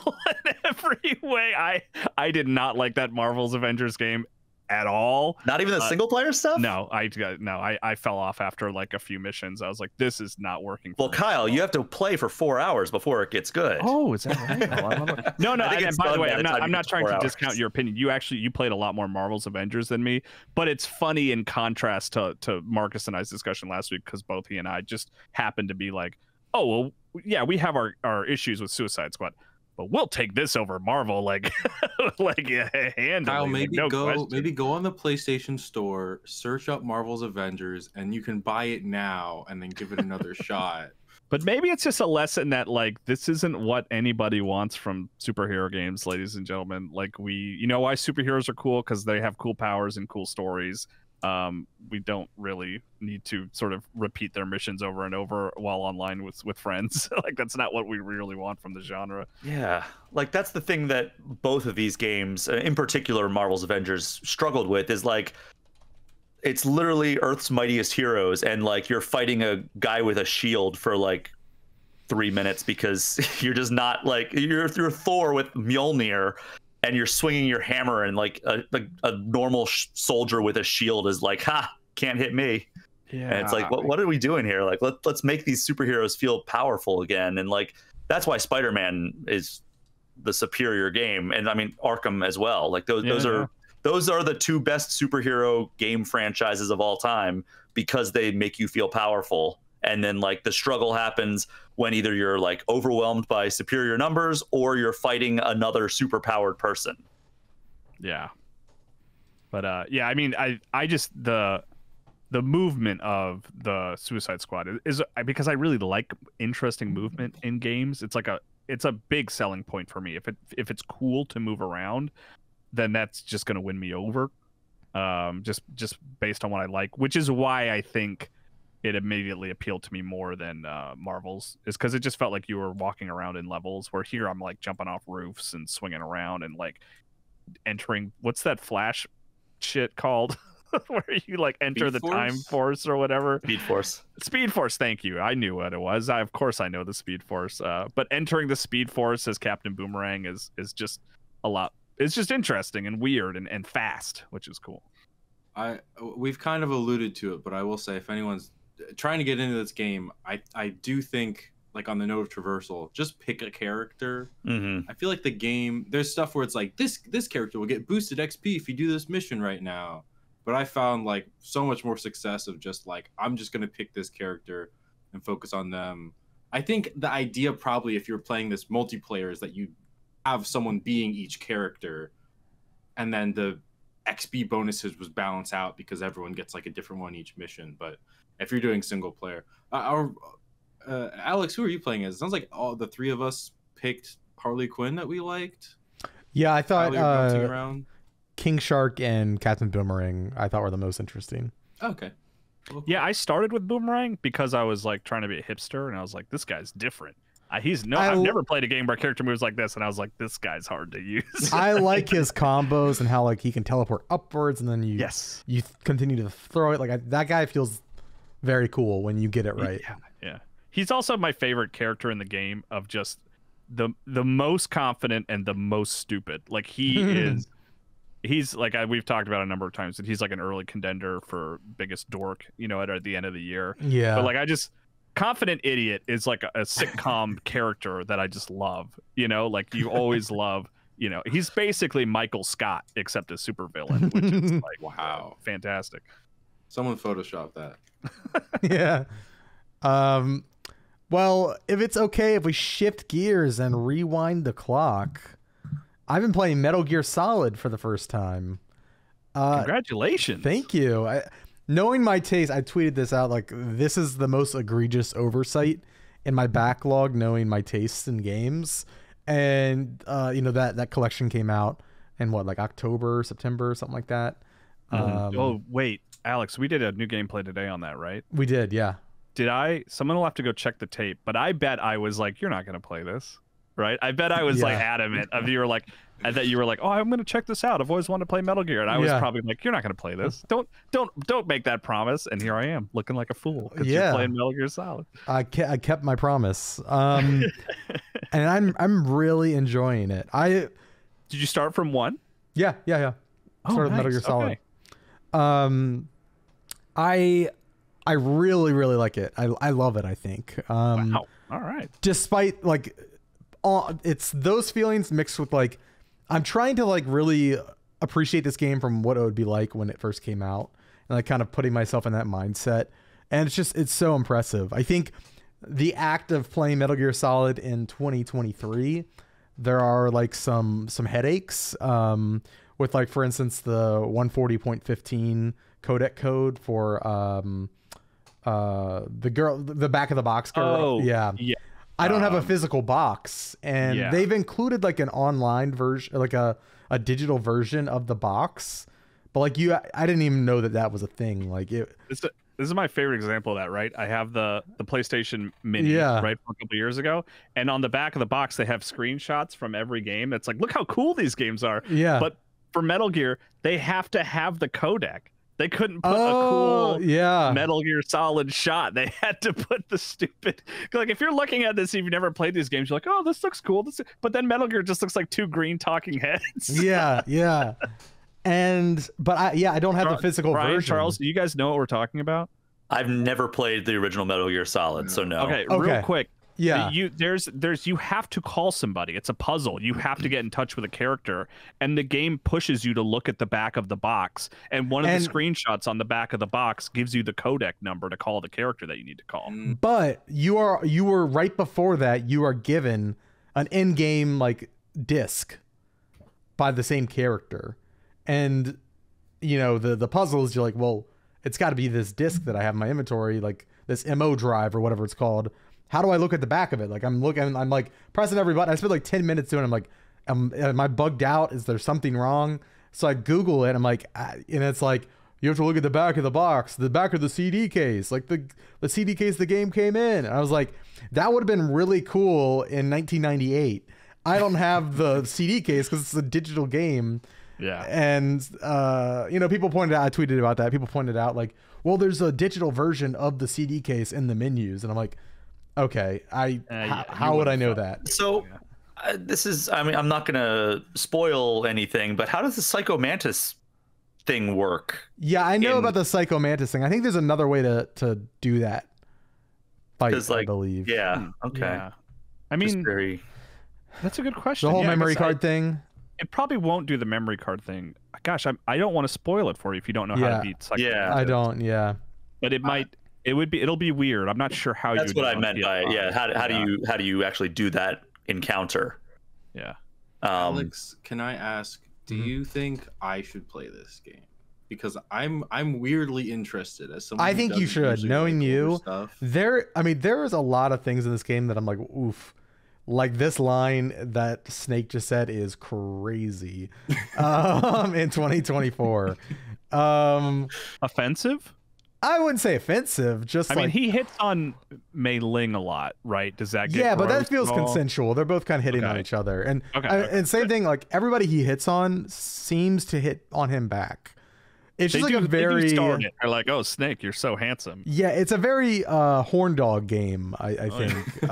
in every way. I did not like that Marvel's Avengers game at all. Not even the single player stuff? No, I fell off after like a few missions. I was like, this is not working. Well, Kyle, you have to play for 4 hours before it gets good. Oh, is that right? No. And by the way, I'm not trying to discount your opinion. You played a lot more Marvel's Avengers than me, but it's funny in contrast to Marcus and I's discussion last week because both he and I just happened to be like, oh, well, yeah, we have our issues with Suicide Squad, but we'll take this over Marvel, like, like yeah, handily. Kyle, maybe go on the PlayStation Store, search up Marvel's Avengers, and you can buy it now, and then give it another shot. But maybe it's just a lesson that like this isn't what anybody wants from superhero games, ladies and gentlemen. Like you know why superheroes are cool? Because they have cool powers and cool stories. We don't really need to sort of repeat their missions over and over while online with friends. Like that's not what we really want from the genre. Yeah, like that's the thing that both of these games, in particular Marvel's Avengers, struggled with is like, it's literally Earth's Mightiest Heroes and like you're fighting a guy with a shield for like 3 minutes because you're just not like, you're Thor with Mjolnir and you're swinging your hammer and like a normal soldier with a shield is like, ha, can't hit me. Yeah. And it's like, what are we doing here? Like, let's make these superheroes feel powerful again. And like, that's why Spider-Man is the superior game. And I mean, Arkham as well. Like those are the two best superhero game franchises of all time because they make you feel powerful. And then like the struggle happens when either you're like overwhelmed by superior numbers or you're fighting another superpowered person. Yeah. But yeah, I mean, I just the movement of the Suicide Squad is because I really like interesting movement in games. It's like it's a big selling point for me. If it's cool to move around, then that's just going to win me over. Just based on what I like, which is why I think it immediately appealed to me more than Marvel's, is because it just felt like you were walking around in levels, where here I'm like jumping off roofs and swinging around and like entering, what's that Flash shit called where you like enter Speed the Force? Time Force or whatever. Speed Force, thank you. I knew what it was. Of course I know the Speed Force, but entering the Speed Force as Captain Boomerang is just a lot. It's just interesting and weird and fast, which is cool. We've kind of alluded to it, but I will say, if anyone's trying to get into this game, I do think, like, on the note of traversal, just pick a character. Mm-hmm. I feel like the game, there's stuff where it's like this character will get boosted XP if you do this mission right now, but I found like so much more success of just like, I'm just gonna pick this character and focus on them. I think the idea, probably, if you're playing this multiplayer, is that you have someone being each character, and then the XP bonuses was balanced out because everyone gets like a different one each mission. But if you're doing single player, Alex, who are you playing as? It sounds like all the three of us picked Harley Quinn that we liked. Yeah, I thought King Shark and Captain Boomerang I thought were the most interesting. Okay. Well, cool. Yeah, I started with Boomerang because I was like trying to be a hipster, and I was like, this guy's different. I've never played a game where character moves like this, and I was like, this guy's hard to use. I like his combos and how like he can teleport upwards, and then you continue to throw it. Like that guy feels very cool when you get it right. Yeah, yeah. He's also my favorite character in the game, of just the most confident and the most stupid. Like he is, he's like, we've talked about a number of times that he's like an early contender for biggest dork, you know, at the end of the year. Yeah. But like, I just, confident idiot is like a sitcom character that I just love, you know, like you always love, you know, he's basically Michael Scott, except a supervillain, which is like, wow, fantastic. Someone photoshopped that. Yeah. Well, if it's okay, if we shift gears and rewind the clock, I've been playing Metal Gear Solid for the first time. Congratulations. Thank you. Knowing my taste, I tweeted this out, like, this is the most egregious oversight in my backlog, knowing my tastes in games. And, you know, that collection came out in, what, like October, September, something like that. Oh, wait, Alex, we did a new gameplay today on that, right? We did, yeah. Did I? Someone will have to go check the tape, but I bet I was like, "You're not gonna play this, right?" I bet I was like adamant. You were like, that you were like, "Oh, I'm gonna check this out. I've always wanted to play Metal Gear," and I was probably like, "You're not gonna play this. Don't make that promise." And here I am, looking like a fool because you're playing Metal Gear Solid. I kept my promise, and I'm really enjoying it. Did you start from one? Yeah. Started with Metal Gear Solid. Okay. I really like it. I love it, I think. Wow. All right. Despite like all, it's those feelings mixed with like I'm trying to like really appreciate this game from what it would be like when it first came out and like kind of putting myself in that mindset. And it's just, it's so impressive. I think the act of playing Metal Gear Solid in 2023, there are like some headaches with like, for instance, the 140.15 codec code for the back of the box girl. Oh, yeah. I don't have a physical box, and they've included like an online version, like a digital version of the box, but like I didn't even know that was a thing. Like this is my favorite example of that, right? I have the PlayStation Mini, right, from a couple years ago, and on the back of the box they have screenshots from every game. It's like, look how cool these games are. Yeah, but for Metal Gear they have to have the codec. They couldn't put a cool Metal Gear Solid shot. They had to put the stupid... Like, if you're looking at this, if you've never played these games, you're like, oh, this looks cool. But then Metal Gear just looks like two green talking heads. Yeah. But I don't have the physical version. Charles, do you guys know what we're talking about? I've never played the original Metal Gear Solid, so no. Okay, real quick. Yeah, you have to call somebody. It's a puzzle. You have to get in touch with a character, and the game pushes you to look at the back of the box. And one of the screenshots on the back of the box gives you the codec number to call the character that you need to call. But you were right before that. You are given an in-game like disc by the same character, and you know the puzzles. You're like, well, it's got to be this disc that I have in my inventory, like this MO drive or whatever it's called. How do I look at the back of it? Like I'm like pressing every button. I spent like 10 minutes doing it. I'm like, am I bugged out? Is there something wrong? So I Google it. I'm like, and it's like, you have to look at the back of the box, the back of the CD case, like the CD case the game came in. And I was like, that would have been really cool in 1998. I don't have the CD case because it's a digital game. Yeah. And, you know, people pointed out, I tweeted about that. People pointed out like, well, there's a digital version of the CD case in the menus. And I'm like, okay, how would I know that? So this is, I mean, I'm not going to spoil anything, but how does the Psycho Mantis thing work? Yeah, I know about the Psycho Mantis thing. I think there's another way to do that fight, like, I believe. Yeah, okay. Yeah. I mean, that's a good question. The whole memory card thing? It probably won't do the memory card thing. Gosh, I don't want to spoil it for you if you don't know how to beat Psycho Mantis. Yeah, I don't, But it might... It'll be weird. I'm not sure how you. That's what I meant by it. Yeah. How do you actually do that encounter? Yeah. Alex, can I ask? Do you think I should play this game? Because I'm weirdly interested as someone. I think you should. Knowing you, I mean, there is a lot of things in this game that I'm like, oof. Like this line that Snake just said is crazy. In 2024, offensive. I wouldn't say offensive, just I mean, he hits on Mei Ling a lot, right? Does that get but that feels consensual. They're both kind of hitting on each other. And and same thing, like everybody he hits on seems to hit on him back. It's just like a very they're like, oh Snake, you're so handsome. Yeah, it's a very horn dog game, I think.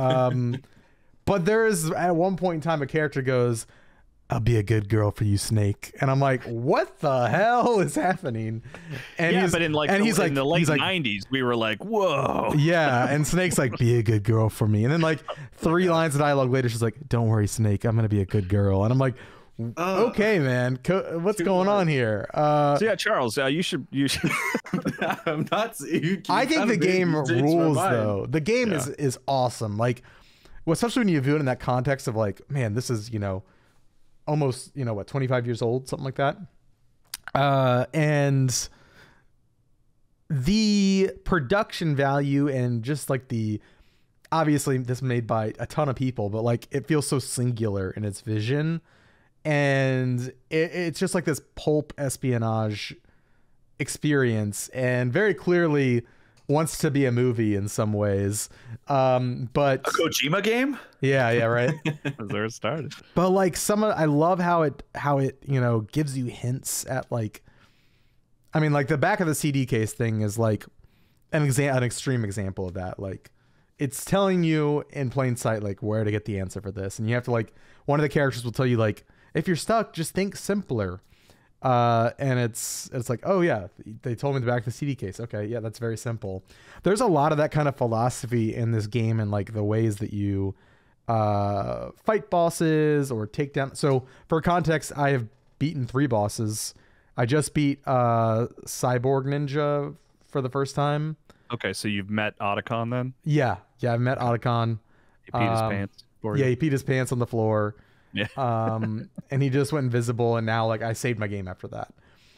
But there is, at one point in time, a character goes, "I'll be a good girl for you, Snake," and I'm like, "What the hell is happening?" And yeah, but in the late '90s, we were like, "Whoa!" Yeah, and Snake's like, "Be a good girl for me," and then like three lines of dialogue later, she's like, "Don't worry, Snake, I'm gonna be a good girl," and I'm like, "Okay, man, what's going on here?" So yeah, Charles, you should. I'm not. I think the game rules though. The game is awesome. Like, well, especially when you view it in that context of like, man, this is, you know, almost, you know, what, 25 years old, something like that. And the production value and just like the, obviously this made by a ton of people, but like it feels so singular in its vision. And it's just like this pulp espionage experience, and very clearly wants to be a movie in some ways. But a Kojima game? Yeah, right. That's where it started. But like I love how it, you know, gives you hints at like, I mean, like the back of the CD case thing is like an extreme example of that. Like it's telling you in plain sight like where to get the answer for this. And you have to, like, one of the characters will tell you like, if you're stuck, just think simpler. And it's like, oh yeah, they told me the back of the CD case. Okay, yeah, that's very simple. There's a lot of that kind of philosophy in this game, and like the ways that you fight bosses or take down. So for context, I have beaten 3 bosses. I just beat Cyborg Ninja for the first time. Okay, so you've met Otacon then? Yeah, I've met Otacon. He peed his pants. Yeah, he peed his pants on the floor. Yeah. And he just went invisible, and now like I saved my game after that.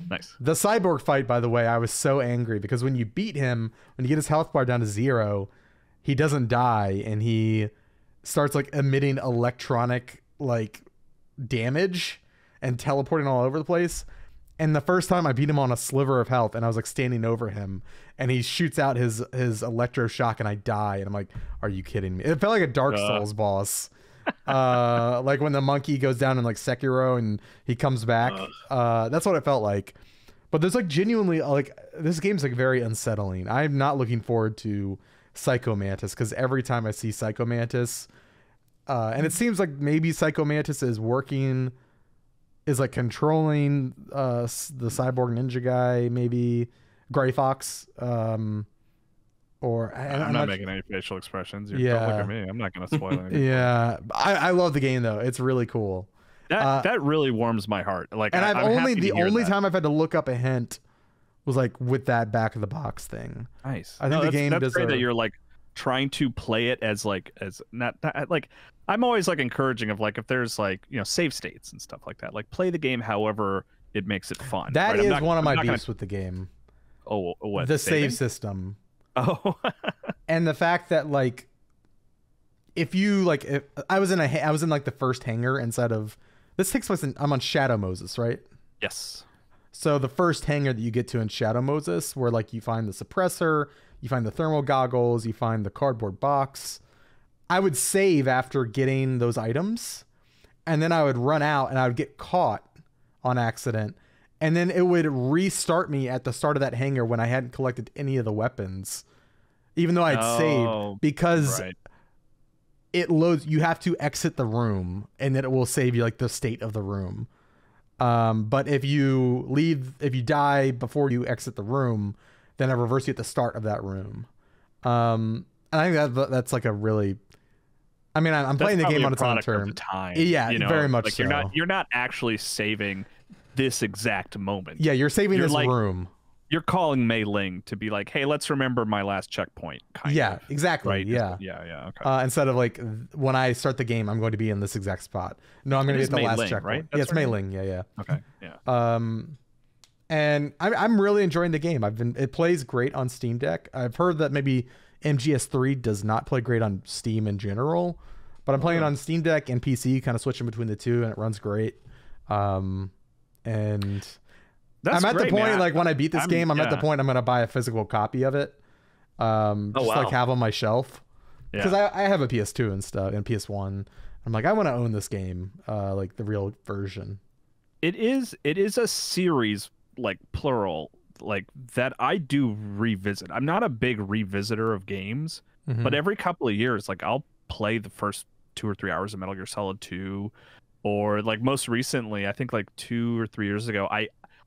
Nice. The cyborg fight, by the way, I was so angry because when you beat him, when you get his health bar down to 0, he doesn't die, and he starts like emitting electronic like damage and teleporting all over the place. And the first time I beat him on a sliver of health, and I was like standing over him, and he shoots out his electroshock, and I die, and I'm like, are you kidding me? It felt like a Dark Souls boss. Like when the monkey goes down in like Sekiro and he comes back, that's what it felt like. But there's like genuinely like this game's like very unsettling. I'm not looking forward to Psycho Mantis because every time I see Psycho Mantis, and it seems like maybe Psycho Mantis is like controlling the cyborg ninja guy, maybe Gray Fox. Or I'm not making any facial expressions. Don't look at me. I'm not going to spoil anything. Yeah. I love the game though. It's really cool. That really warms my heart. Like, and the only time I've had to look up a hint was like with that back of the box thing. Nice. I think the game does that. You're like trying to play it as like, as not like, I'm always like encouraging of like, if there's like, you know, save states and stuff like that, like play the game however it makes it fun. That is one of my beefs with the game. Oh, what? The save system. Oh, and the fact that like, if you like, if I was in like the first hangar inside of this takes place in, I'm on Shadow Moses, right? Yes. So the first hangar that you get to in Shadow Moses, where like you find the suppressor, you find the thermal goggles, you find the cardboard box. I would save after getting those items, and then I would run out and I would get caught on accident. And then it would restart me at the start of that hangar when I hadn't collected any of the weapons, even though I'd saved, because it loads. You have to exit the room, and then it will save you like the state of the room. But if you leave, if you die before you exit the room, then I reverse you at the start of that room. And I think that's like a really. I mean, I'm playing the game on its own terms. Yeah, you know, very much. Like so. You're not actually saving this exact moment. Yeah, you're saving this like, room. You're calling Mei Ling to be like, hey, let's remember my last checkpoint. Kind of. Exactly. Right? Yeah. Yeah. Okay. Instead of like, when I start the game, I'm going to be in this exact spot. No, I'm going to be at the last checkpoint. Right? Yeah, it's Mei Ling. Yeah. Okay. Yeah. And I'm really enjoying the game. It plays great on Steam Deck. I've heard that maybe MGS3 does not play great on Steam in general, but I'm playing it on Steam Deck and PC, kind of switching between the two, and it runs great. And that's I'm at the point, man. Like when I beat this game, I'm at the point I'm going to buy a physical copy of it. Like have on my shelf, because I have a PS2 and stuff and PS1. I'm like, I want to own this game, like the real version. It is a series, like plural, like that I do revisit. I'm not a big revisitor of games, but every couple of years, like I'll play the first 2 or 3 hours of Metal Gear Solid 2, or like most recently, I think like 2 or 3 years ago,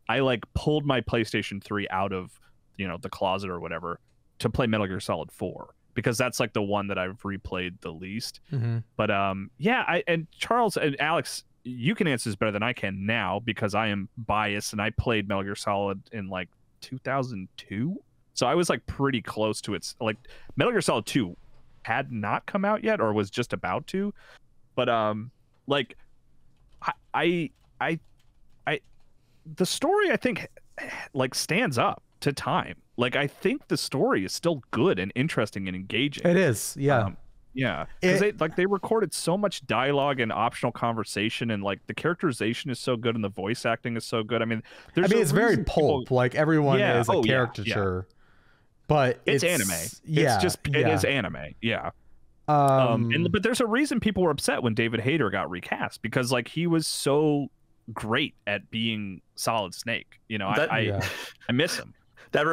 I like pulled my PlayStation 3 out of, you know, the closet or whatever to play Metal Gear Solid 4, because that's like the one that I've replayed the least. Mm-hmm. But yeah, and Charles and Alex, you can answer this better than I can now, because I am biased and I played Metal Gear Solid in like 2002. So I was like pretty close to its, like Metal Gear Solid 2 had not come out yet or was just about to. But like I the story, I think, like stands up to time. Like I think the story is still good and interesting and engaging. It is, yeah. Yeah, because they recorded so much dialogue and optional conversation, and like the characterization is so good and the voice acting is so good. I mean, no, it's very pulp. Like everyone is a caricature, but it's anime. Yeah, it's just it is anime. Yeah. But there's a reason people were upset when David Hayter got recast, because like he was so great at being Solid Snake. You know, I miss him. That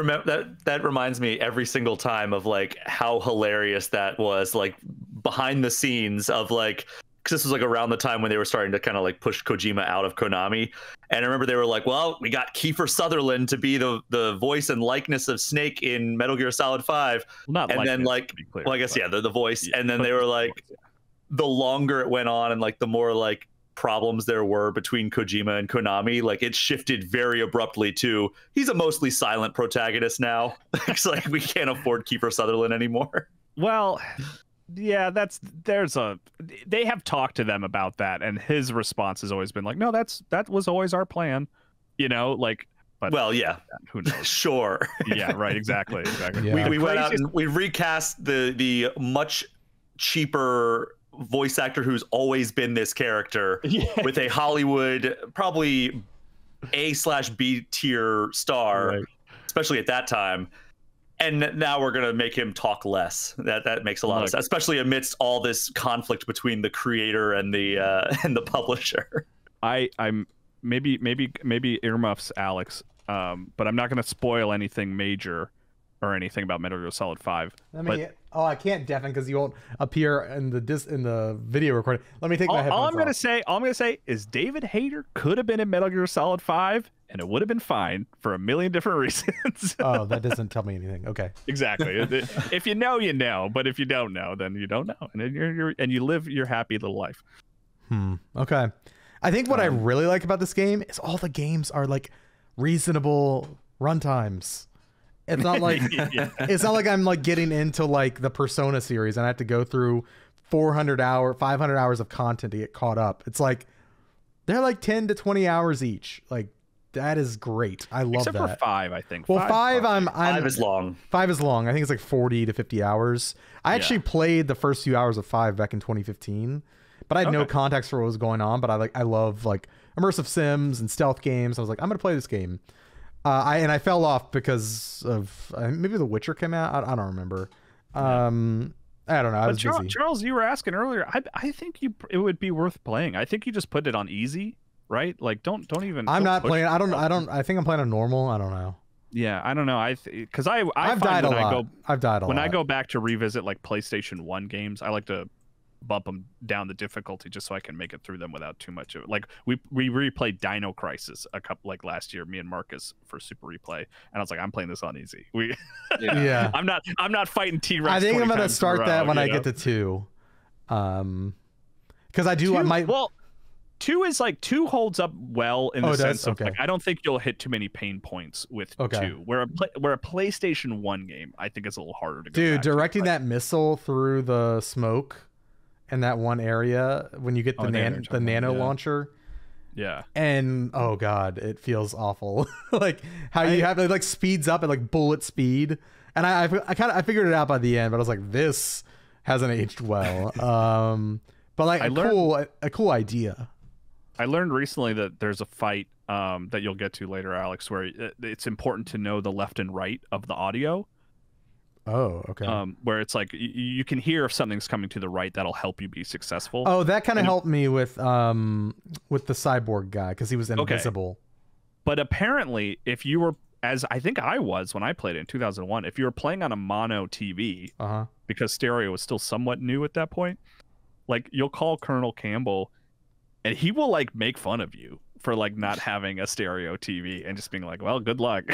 reminds me every single time of like how hilarious that was, like behind the scenes of like, because this was like around the time when they were starting to kind of like push Kojima out of Konami, and I remember they were like, well, we got Kiefer Sutherland to be the voice and likeness of Snake in Metal Gear Solid 5, the voice, and then they were like, the longer it went on and like the more like problems there were between Kojima and Konami, like it shifted very abruptly to he's a mostly silent protagonist now. It's like we can't afford Kiefer Sutherland anymore. Well, yeah, they have talked to them about that, and his response has always been like, no, that was always our plan, you know, like. But well, yeah, who knows? Sure. Yeah, right, exactly. Yeah. We went out and we recast the much cheaper voice actor who's always been this character with a Hollywood probably A/B tier star, right, especially at that time, and now we're gonna make him talk less. That makes a lot of sense, especially amidst all this conflict between the creator and the publisher. I'm maybe earmuffs, Alex, but I'm not gonna spoil anything major or anything about Metal Gear Solid 5. I can't deafen because you won't appear in the video recording. Let me take my headphones off. All I'm gonna say is David Hayter could have been in Metal Gear Solid 5, and it would have been fine for a million different reasons. Oh, that doesn't tell me anything. Okay. Exactly. If you know, you know. But if you don't know, then you don't know, and then you live your happy little life. Okay. I think what I really like about this game is all the games are like reasonable runtimes. It's not like it's not like I'm like getting into like the Persona series and I have to go through 500 hours of content to get caught up. It's like they're like 10 to 20 hours each. Like that is great. I love that. Except for 5, I think. Well, 5 5 is long. 5 is long. I think it's like 40 to 50 hours. I actually played the first few hours of 5 back in 2015, but I had no context for what was going on, but I love like immersive sims and stealth games. I was like, I'm going to play this game. I fell off because of maybe The Witcher came out. I don't remember. I don't know. I was busy. Charles, you were asking earlier. I think it would be worth playing. I think you just put it on easy, right? Like don't even. I'm not playing. I think I'm playing on normal. I don't know. Yeah, I don't know. I've died a lot. I've died a lot. When I go back to revisit like PlayStation 1 games, I like to bump them down the difficulty just so I can make it through them without too much of it. Like we replayed Dino Crisis a couple like last year, me and Marcus, for Super Replay, and I was like, I'm playing this on easy. I'm not fighting T-Rex. I think I'm gonna start that when I get to 2, because I do like my 2 is like 2 holds up well in the sense of like I don't think you'll hit too many pain points with 2, where a PlayStation 1 game I think it's a little harder to go back to. Directing that missile through the smoke in that one area when you get the nano launcher, and oh god, it feels awful. Like how you have it like speeds up at like bullet speed, and I figured it out by the end, but I was like, this hasn't aged well. But like a cool idea. I learned recently that there's a fight that you'll get to later, Alex, where it's important to know the left and right of the audio. Oh, okay. Where it's like you can hear if something's coming to the right, that'll help you be successful. Oh, that kind of helped me with the cyborg guy, because he was invisible. Okay. But apparently, if you were, as I think I was when I played it in 2001, if you were playing on a mono TV, because stereo was still somewhat new at that point, Like, you'll call Colonel Campbell and he will like make fun of you for like not having a stereo TV and just being like, well, good luck.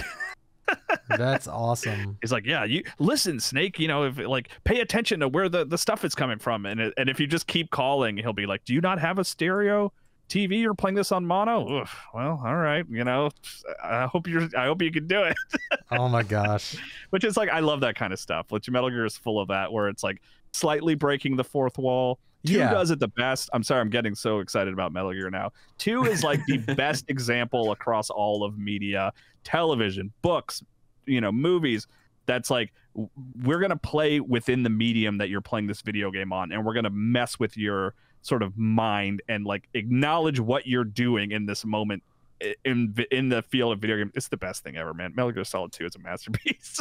That's awesome. He's like, yeah, you listen, Snake, you know, if like pay attention to where the stuff is coming from. And if you just keep calling, he'll be like, do you not have a stereo TV? You're playing this on mono? Ugh, well, all right. You know, I hope you can do it. Oh my gosh. Which is like, I love that kind of stuff. Which Metal Gear is full of that, where it's like slightly breaking the fourth wall. Two does it the best. I'm sorry, I'm getting so excited about Metal Gear now. 2 is like the best example across all of media, television, books, you know, movies. That's like, we're going to play within the medium that you're playing this video game on, and we're going to mess with your sort of mind and like acknowledge what you're doing in this moment in the field of video game. It's the best thing ever, man. Metal Gear Solid 2 is a masterpiece.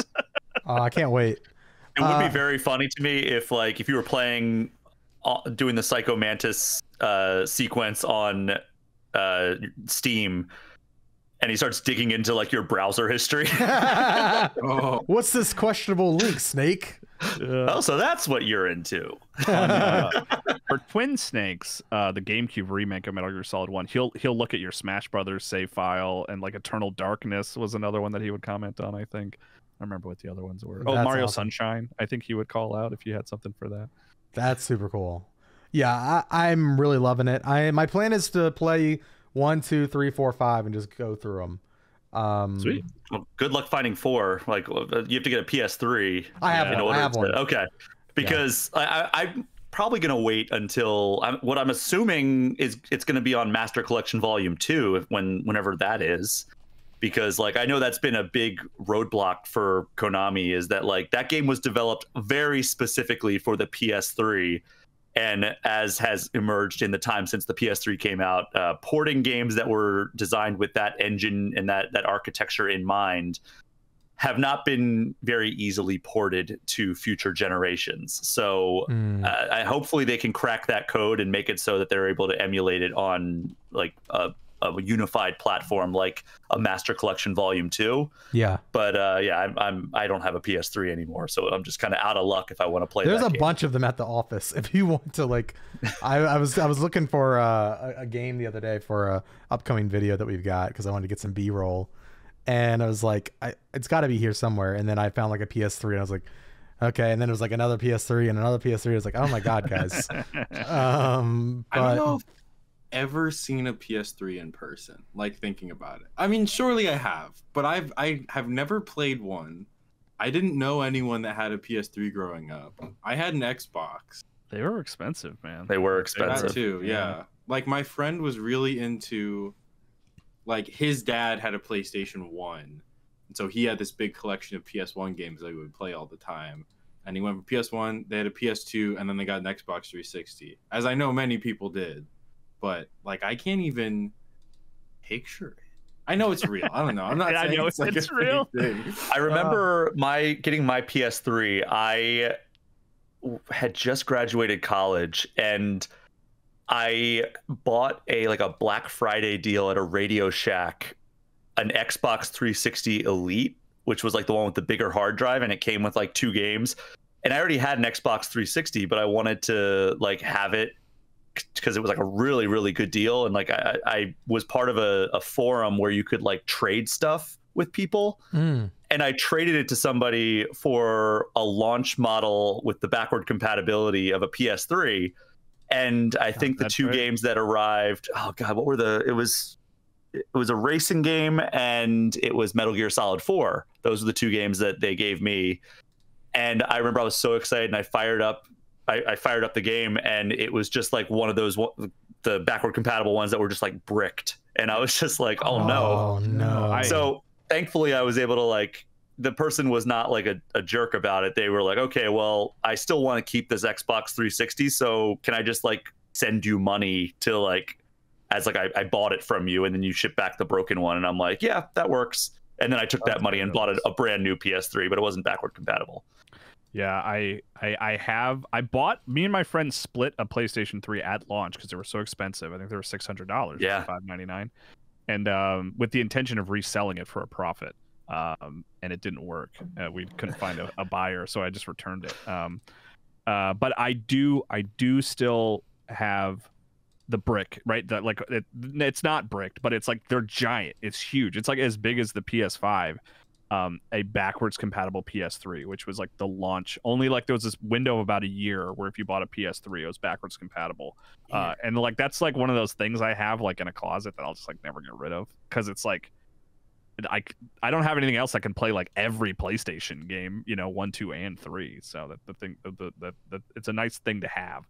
I can't wait. It would be very funny to me if like, if you were playing... doing the Psycho Mantis sequence on Steam, and he starts digging into like your browser history. Oh. What's this questionable link, Snake? Oh, so that's what you're into. For Twin Snakes, the GameCube remake of Metal Gear Solid 1, he'll look at your Smash Brothers save file, and like Eternal Darkness was another one that he would comment on. I think I remember what the other ones were. Oh, that's Mario awesome. Sunshine. I think he would call out if you had something for that. That's super cool. Yeah, I'm really loving it. My plan is to play 1, 2, 3, 4, 5 and just go through them. Sweet. Well, good luck finding 4. Like, you have to get a PS3. I have one. Okay, because I'm probably gonna wait until what I'm assuming is it's gonna be on Master Collection Volume 2 whenever that is. Because like I know that's been a big roadblock for Konami, is that like that game was developed very specifically for the PS3, and as has emerged in the time since the PS3 came out, porting games that were designed with that engine and that architecture in mind have not been very easily ported to future generations. So hopefully they can crack that code and make it so that they're able to emulate it on like a unified platform like a Master Collection Volume 2. Yeah. But I don't have a PS3 anymore, so I'm just kind of out of luck if I want to play. There's a bunch of them at the office. If you want to, like, I was looking for a game the other day for a upcoming video that we've got, because I wanted to get some B-roll, and I was like, it's got to be here somewhere. And then I found like a PS3, and I was like, okay. And then it was like another PS3 and another PS3. I was like, oh my god, guys. But I don't know if ever seen a PS3 in person, like, thinking about it. I mean, surely I have, but I have never played one. I didn't know anyone that had a PS3 growing up. I had an Xbox. They were expensive, man. They were expensive. That too, yeah. Like, my friend was really into, like, his dad had a PlayStation 1, and so he had this big collection of PS1 games that he would play all the time. And he went from PS1, they had a PS2, and then they got an Xbox 360, as I know many people did. But like, I can't even picture it. I know it's real. I don't know. I'm not saying I know it's real. I remember getting my PS3. I had just graduated college, and I bought a Black Friday deal at a Radio Shack, an Xbox 360 Elite, which was like the one with the bigger hard drive, and it came with like 2 games. And I already had an Xbox 360, but I wanted to like have it, because it was like a really, really good deal. And like I was part of a forum where you could like trade stuff with people. And I traded it to somebody for a launch model with the backward compatibility of a PS3. And I think the 2 games that arrived, oh god, what were the, it was a racing game and it was Metal Gear Solid 4. Those were the 2 games that they gave me. And I remember I was so excited, and I fired up the game, and it was just like one of those, the backward compatible ones that were just like bricked. And I was just like, oh no. So thankfully I was able to, like, the person was not like a jerk about it. They were like, okay, well, I still want to keep this Xbox 360. So can I just like send you money to like, as like, I bought it from you, and then you ship back the broken one. And I'm like, yeah, that works. And then I took that money and bought a brand new PS3, but it wasn't backward compatible. Yeah, I bought, me and my friend split a PlayStation 3 at launch because they were so expensive. I think they were $600, yeah, $599, and with the intention of reselling it for a profit. And it didn't work. We couldn't find a buyer, so I just returned it. But I do still have the brick, right? That like it's not bricked, but it's like they're giant. It's huge. It's like as big as the PS5, a backwards compatible PS3, which was like the launch. Only like there was this window of about a year where if you bought a PS3, it was backwards compatible. Yeah. And like that's like one of those things I have like in a closet that I'll just like never get rid of, because it's like I don't have anything else I can play like every PlayStation game, you know, 1, 2, and 3. So that the thing, the it's a nice thing to have.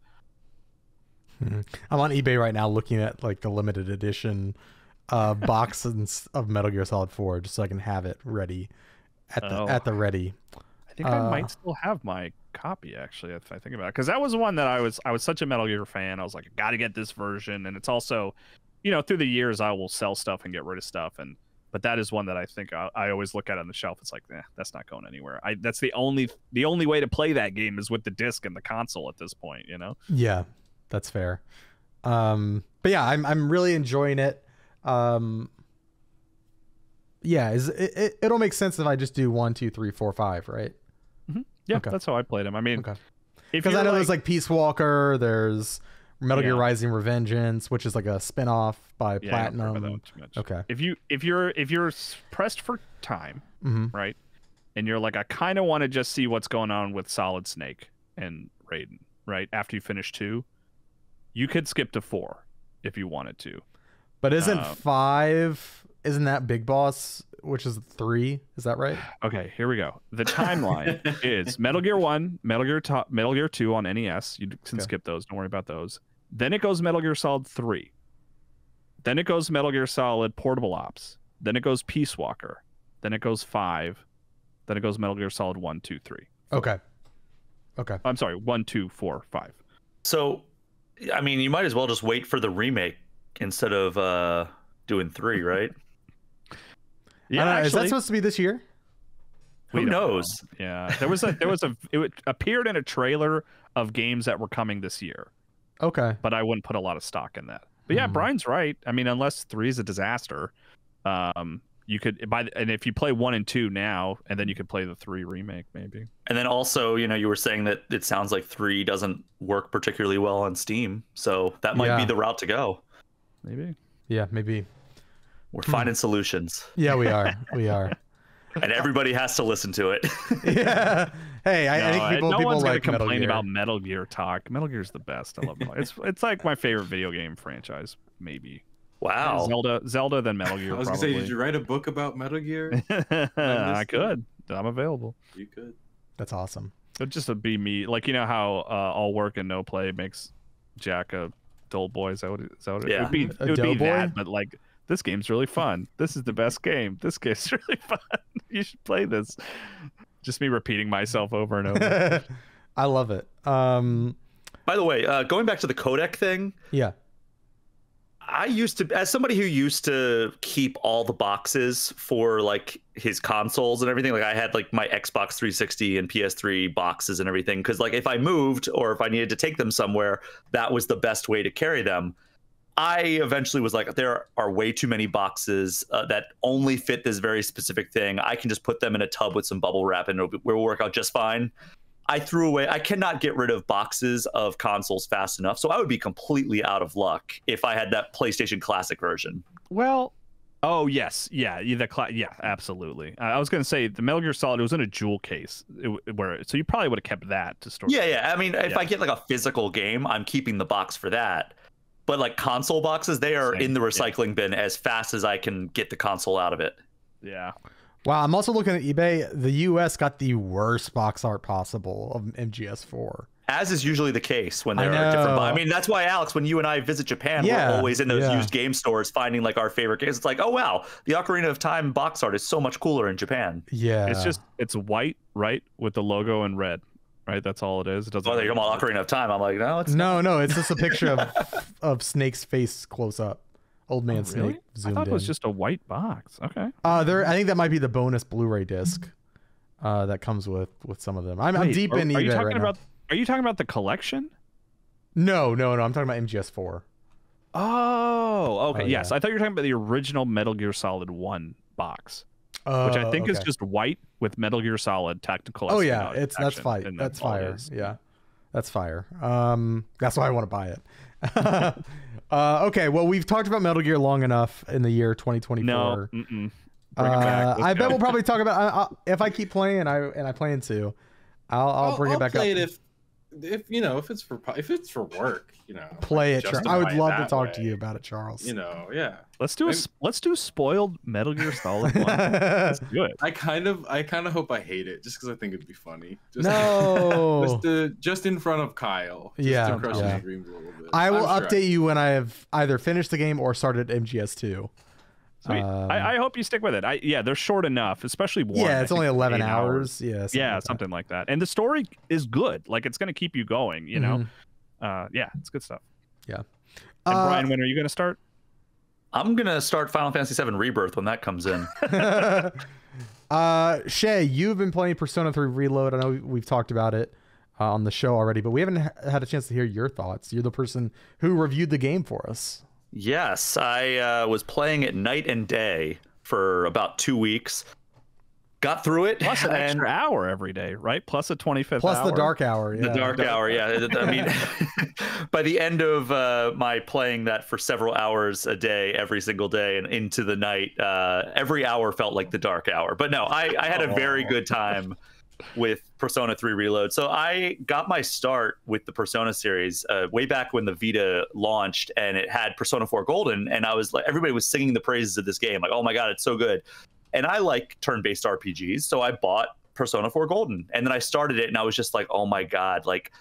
I'm on eBay right now looking at like the limited edition boxes of Metal Gear Solid 4 just so I can have it ready at the ready. I think I might still have my copy, actually, if I think about it, because that was one that I was such a Metal Gear fan. I was like, I gotta get this version. And it's also, you know, through the years I will sell stuff and get rid of stuff, but that is one that I think I always look at on the shelf. It's like, that's not going anywhere. That's the only way to play that game is with the disc and the console at this point, you know? Yeah, that's fair. But yeah, I'm really enjoying it. Yeah, it'll make sense if I just do 1, 2, 3, 4, 5, right? Mm-hmm. Yeah, okay. That's how I played them. I mean, because I know there's like Peace Walker, there's Metal Gear Rising: Revengeance, which is like a spinoff by Platinum. I don't remember that too much. Okay. If you're pressed for time, mm-hmm. right, and you're like, I kind of want to just see what's going on with Solid Snake and Raiden, right? After you finish 2, you could skip to 4 if you wanted to. But isn't 5? Isn't that Big Boss, which is 3? Is that right? Okay, here we go. The timeline is Metal Gear 1, Metal Gear 2 on NES. You can skip those. Don't worry about those. Then it goes Metal Gear Solid 3. Then it goes Metal Gear Solid Portable Ops. Then it goes Peace Walker. Then it goes 5. Then it goes Metal Gear Solid 1, 2, 3. Okay. I'm sorry. 1, 2, 4, 5. So, I mean, you might as well just wait for the remake instead of doing 3, right? Yeah, actually, is that supposed to be this year? Who knows? Know. Yeah, there was a it appeared in a trailer of games that were coming this year. Okay, but I wouldn't put a lot of stock in that. But yeah, Brian's right. I mean, unless 3 is a disaster, you could and if you play 1 and 2 now, and then you could play the 3 remake maybe. And then also, you know, you were saying that it sounds like 3 doesn't work particularly well on Steam, so that might be the route to go. Maybe. Yeah, maybe. We're finding solutions. Yeah, we are. And everybody has to listen to it. Yeah. Hey, I think no one's like gonna complain about Metal Gear talk. Metal Gear's the best. I love it. It's like my favorite video game franchise, maybe. Wow. Zelda, then Metal Gear. I was gonna say, did you write a book about Metal Gear? I could. I'm available. You could. That's awesome. It'd just be me. Like, you know how all work and no play makes Jack a dull boy. Is that what it would be? It would be that, but like, this game's really fun. This is the best game. This game's really fun. You should play this. Just me repeating myself over and over. I love it. By the way, going back to the codec thing. Yeah. I used to, as somebody who used to keep all the boxes for like his consoles and everything, like I had like my Xbox 360 and PS3 boxes and everything, because like if I moved or if I needed to take them somewhere, that was the best way to carry them. I eventually was like, there are way too many boxes that only fit this very specific thing. I can just put them in a tub with some bubble wrap and it will work out just fine. I threw away, I cannot get rid of boxes of consoles fast enough. So I would be completely out of luck if I had that PlayStation Classic version. Well, oh yes. Yeah. Yeah, absolutely. I was going to say the Metal Gear Solid, it was in a jewel case so you probably would have kept that to store. Yeah. Yeah. I mean, if I get like a physical game, I'm keeping the box for that, but like console boxes, they are in the recycling bin as fast as I can get the console out of it. Yeah. Wow, I'm also looking at eBay. The US got the worst box art possible of MGS4. As is usually the case when there are different... I mean, that's why, Alex, when you and I visit Japan, we're always in those used game stores finding, like, our favorite games. It's like, oh, wow, the Ocarina of Time box art is so much cooler in Japan. Yeah. It's just, it's white, right, with the logo in red, right? That's all it is. It doesn't... Well, you're talking about Ocarina of Time. I'm like, no, it's not. No, it's just a picture of Snake's face close up. Old man Snake. Really? Zoomed I thought it was just a white box. Okay. I think that might be the bonus Blu-ray disc that comes with some of them. I'm deep in eBay right now. Are you talking about the collection? No. I'm talking about MGS4. Oh, okay. Yes, I thought you were talking about the original Metal Gear Solid 1 box, which I think is just white with Metal Gear Solid Tactical. Oh yeah, that's fire. Yeah. That's fire. That's why I want to buy it. Okay, well, we've talked about Metal Gear long enough in the year 2024. No, mm-mm. Bring it back. I bet we'll probably talk about if I keep playing, and I plan to. I'll bring it back up. I'll play it if it's for work, you know. Play it, Charles. I would love to talk to you about it, Charles. You know, yeah. Let's do spoiled Metal Gear Solid 1. Let's do it. I kind of hope I hate it just because I think it'd be funny. Just in front of Kyle. Just to crush his dreams a little bit. I will update you when I have either finished the game or started MGS2. Sweet. I hope you stick with it. They're short enough, especially one. Yeah, it's only 11 hours. Something like that. And the story is good. Like, it's going to keep you going, you know? It's good stuff. Yeah. And Brian, when are you going to start? I'm going to start Final Fantasy VII Rebirth when that comes in. Shay, you've been playing Persona 3 Reload. I know we've talked about it on the show already, but we haven't had a chance to hear your thoughts. You're the person who reviewed the game for us. Yes, I was playing it night and day for about 2 weeks. Got through it. Plus an extra hour every day, right? Plus a 25th plus hour. Plus the dark hour. Yeah. The dark hour, yeah. I mean, by the end of my playing that for several hours a day, every single day and into the night, every hour felt like the dark hour. But no, I had a very good time with Persona 3 Reload. So I got my start with the Persona series way back when the Vita launched, and it had Persona 4 Golden, and I was like, everybody was singing the praises of this game, like, oh my god, it's so good. And I like turn-based RPGs, so I bought Persona 4 Golden, and then I started it, and I was just like, oh my god, like,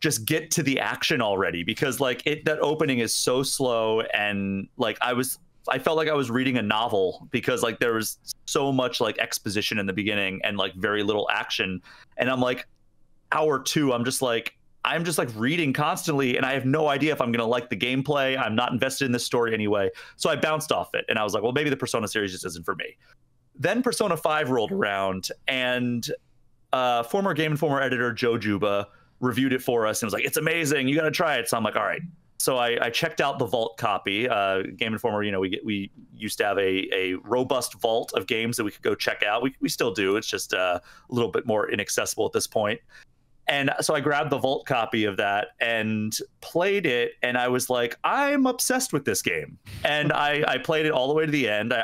just get to the action already, because like that opening is so slow, and like I felt like I was reading a novel, because like there was so much like exposition in the beginning and like very little action. And I'm like, hour two, I'm just like reading constantly, and I have no idea if I'm going to like the gameplay. I'm not invested in this story anyway. So I bounced off it, and I was like, well, maybe the Persona series just isn't for me. Then Persona 5 rolled around, and former Game Informer editor Joe Juba reviewed it for us and was like, it's amazing, you got to try it. So I'm like, all right. So I checked out the vault copy. Game Informer, you know, we used to have a robust vault of games that we could go check out. We still do. It's just a little bit more inaccessible at this point. And so I grabbed the vault copy of that and played it. And I was like, I'm obsessed with this game. And I played it all the way to the end.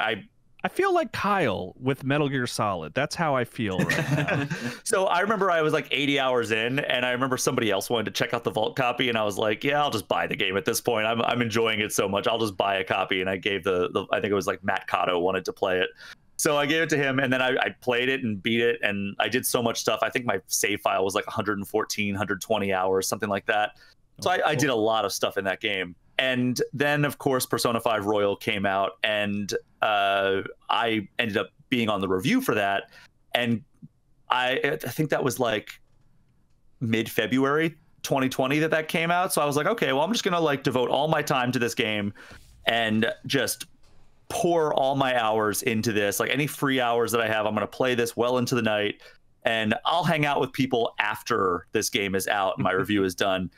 I feel like Kyle with Metal Gear Solid. That's how I feel right now. So I remember I was like 80 hours in, and I remember somebody else wanted to check out the vault copy, and I was like, yeah, I'll just buy the game at this point. I'm enjoying it so much. I'll just buy a copy. And I gave I think it was like Matt Cotto wanted to play it. So I gave it to him, and then I played it and beat it, and I did so much stuff. I think my save file was like 114, 120 hours, something like that. So I did a lot of stuff in that game. And then, of course, Persona 5 Royal came out, and I ended up being on the review for that. And I think that was like mid-February 2020 that came out. So I was like, okay, well, I'm just going to like devote all my time to this game and just pour all my hours into this. Like any free hours that I have, I'm going to play this well into the night, and I'll hang out with people after this game is out and my review is done.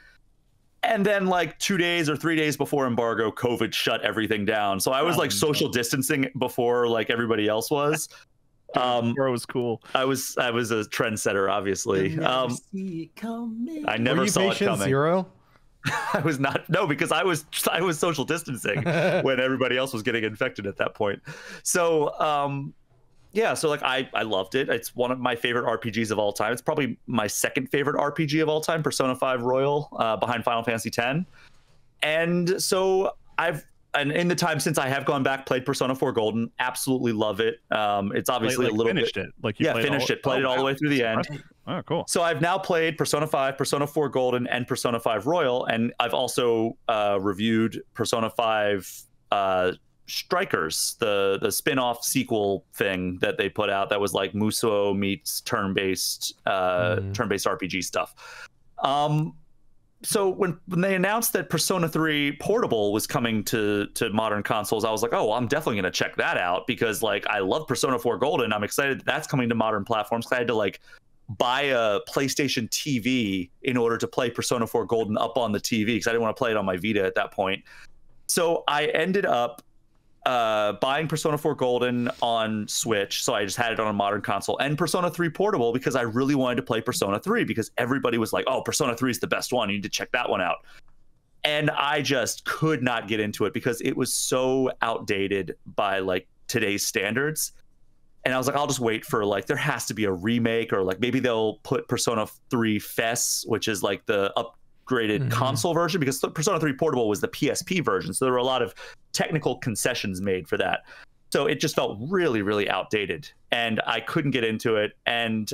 And then like 2 days or 3 days before embargo, COVID shut everything down. So I was like social distancing before like everybody else was. It was cool. I was a trendsetter, obviously. I never saw it coming. Zero? I was not. No, because I was social distancing when everybody else was getting infected at that point. So yeah, so like I loved it. It's one of my favorite RPGs of all time. It's probably my second favorite RPG of all time, Persona 5 Royal, behind Final Fantasy X. And so in the time since, I have gone back, played Persona 4 Golden, absolutely love it. It's obviously like a little finished bit. It. Like you played it all the way through the end. Oh, cool. So I've now played Persona 5, Persona 4 Golden, and Persona 5 Royal, and I've also reviewed Persona 5 Strikers, the spin-off sequel thing that they put out that was like Musou meets turn-based RPG stuff. So when they announced that Persona 3 Portable was coming to modern consoles, I was like, oh, well, I'm definitely gonna check that out, because like I love Persona 4 Golden. I'm excited that that's coming to modern platforms. I had to like buy a PlayStation TV in order to play Persona 4 Golden up on the TV, because I didn't want to play it on my Vita at that point. So I ended up buying Persona 4 Golden on Switch, so I just had it on a modern console, and Persona 3 Portable because I really wanted to play Persona 3 because everybody was like, oh, Persona 3 is the best one, you need to check that one out. And I just could not get into it because it was so outdated by like today's standards. And I was like, I'll just wait for like, there has to be a remake, or like maybe they'll put Persona 3 FES, which is like the upgraded console version, because Persona 3 Portable was the PSP version. So there were a lot of technical concessions made for that. So it just felt really, really outdated and I couldn't get into it. And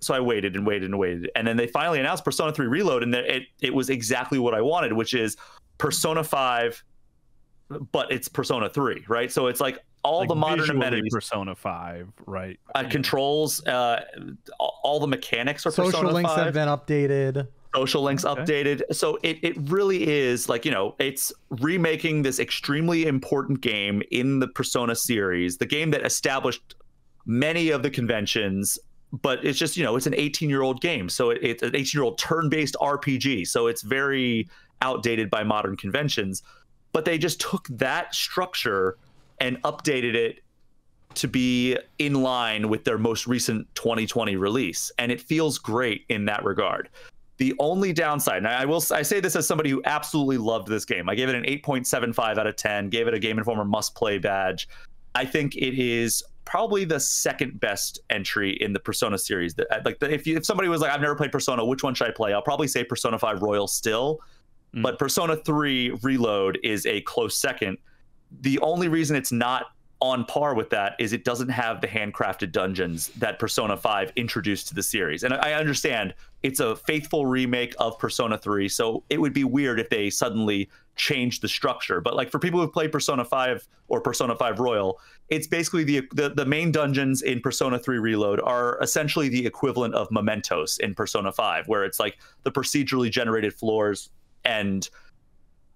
so I waited and waited and waited. And then they finally announced Persona 3 Reload, and it was exactly what I wanted, which is Persona 5, but it's Persona 3, right? So it's like all like the modern amenities. Persona 5, right? Controls, all the mechanics are Persona 5. Social links have been updated. Social links updated. So it really is like, you know, it's remaking this extremely important game in the Persona series, the game that established many of the conventions. But it's just, you know, it's an 18-year-old game. So it's an 18-year-old turn-based RPG. So it's very outdated by modern conventions. But they just took that structure and updated it to be in line with their most recent 2020 release. And it feels great in that regard. The only downside, and I say this as somebody who absolutely loved this game. I gave it an 8.75 out of 10, gave it a Game Informer must-play badge. I think it is probably the second best entry in the Persona series. Like, if somebody was like, I've never played Persona, which one should I play? I'll probably say Persona 5 Royal still, but Persona 3 Reload is a close second. The only reason it's not on par with that is it doesn't have the handcrafted dungeons that Persona 5 introduced to the series. And I understand it's a faithful remake of Persona 3, so it would be weird if they suddenly changed the structure. But like for people who play Persona 5 or Persona 5 Royal, it's basically the main dungeons in Persona 3 Reload are essentially the equivalent of Mementos in Persona 5, where it's like the procedurally generated floors and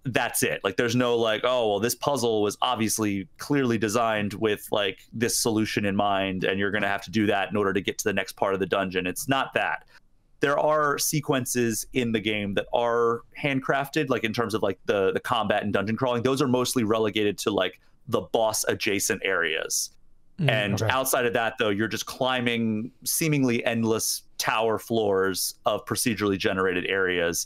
that's it. Like there's no like, oh, well, this puzzle was obviously clearly designed with like this solution in mind, and you're going to have to do that in order to get to the next part of the dungeon. It's not that. There are sequences in the game that are handcrafted, like in terms of like the combat and dungeon crawling. Those are mostly relegated to like the boss adjacent areas. And outside of that, though, you're just climbing seemingly endless tower floors of procedurally generated areas.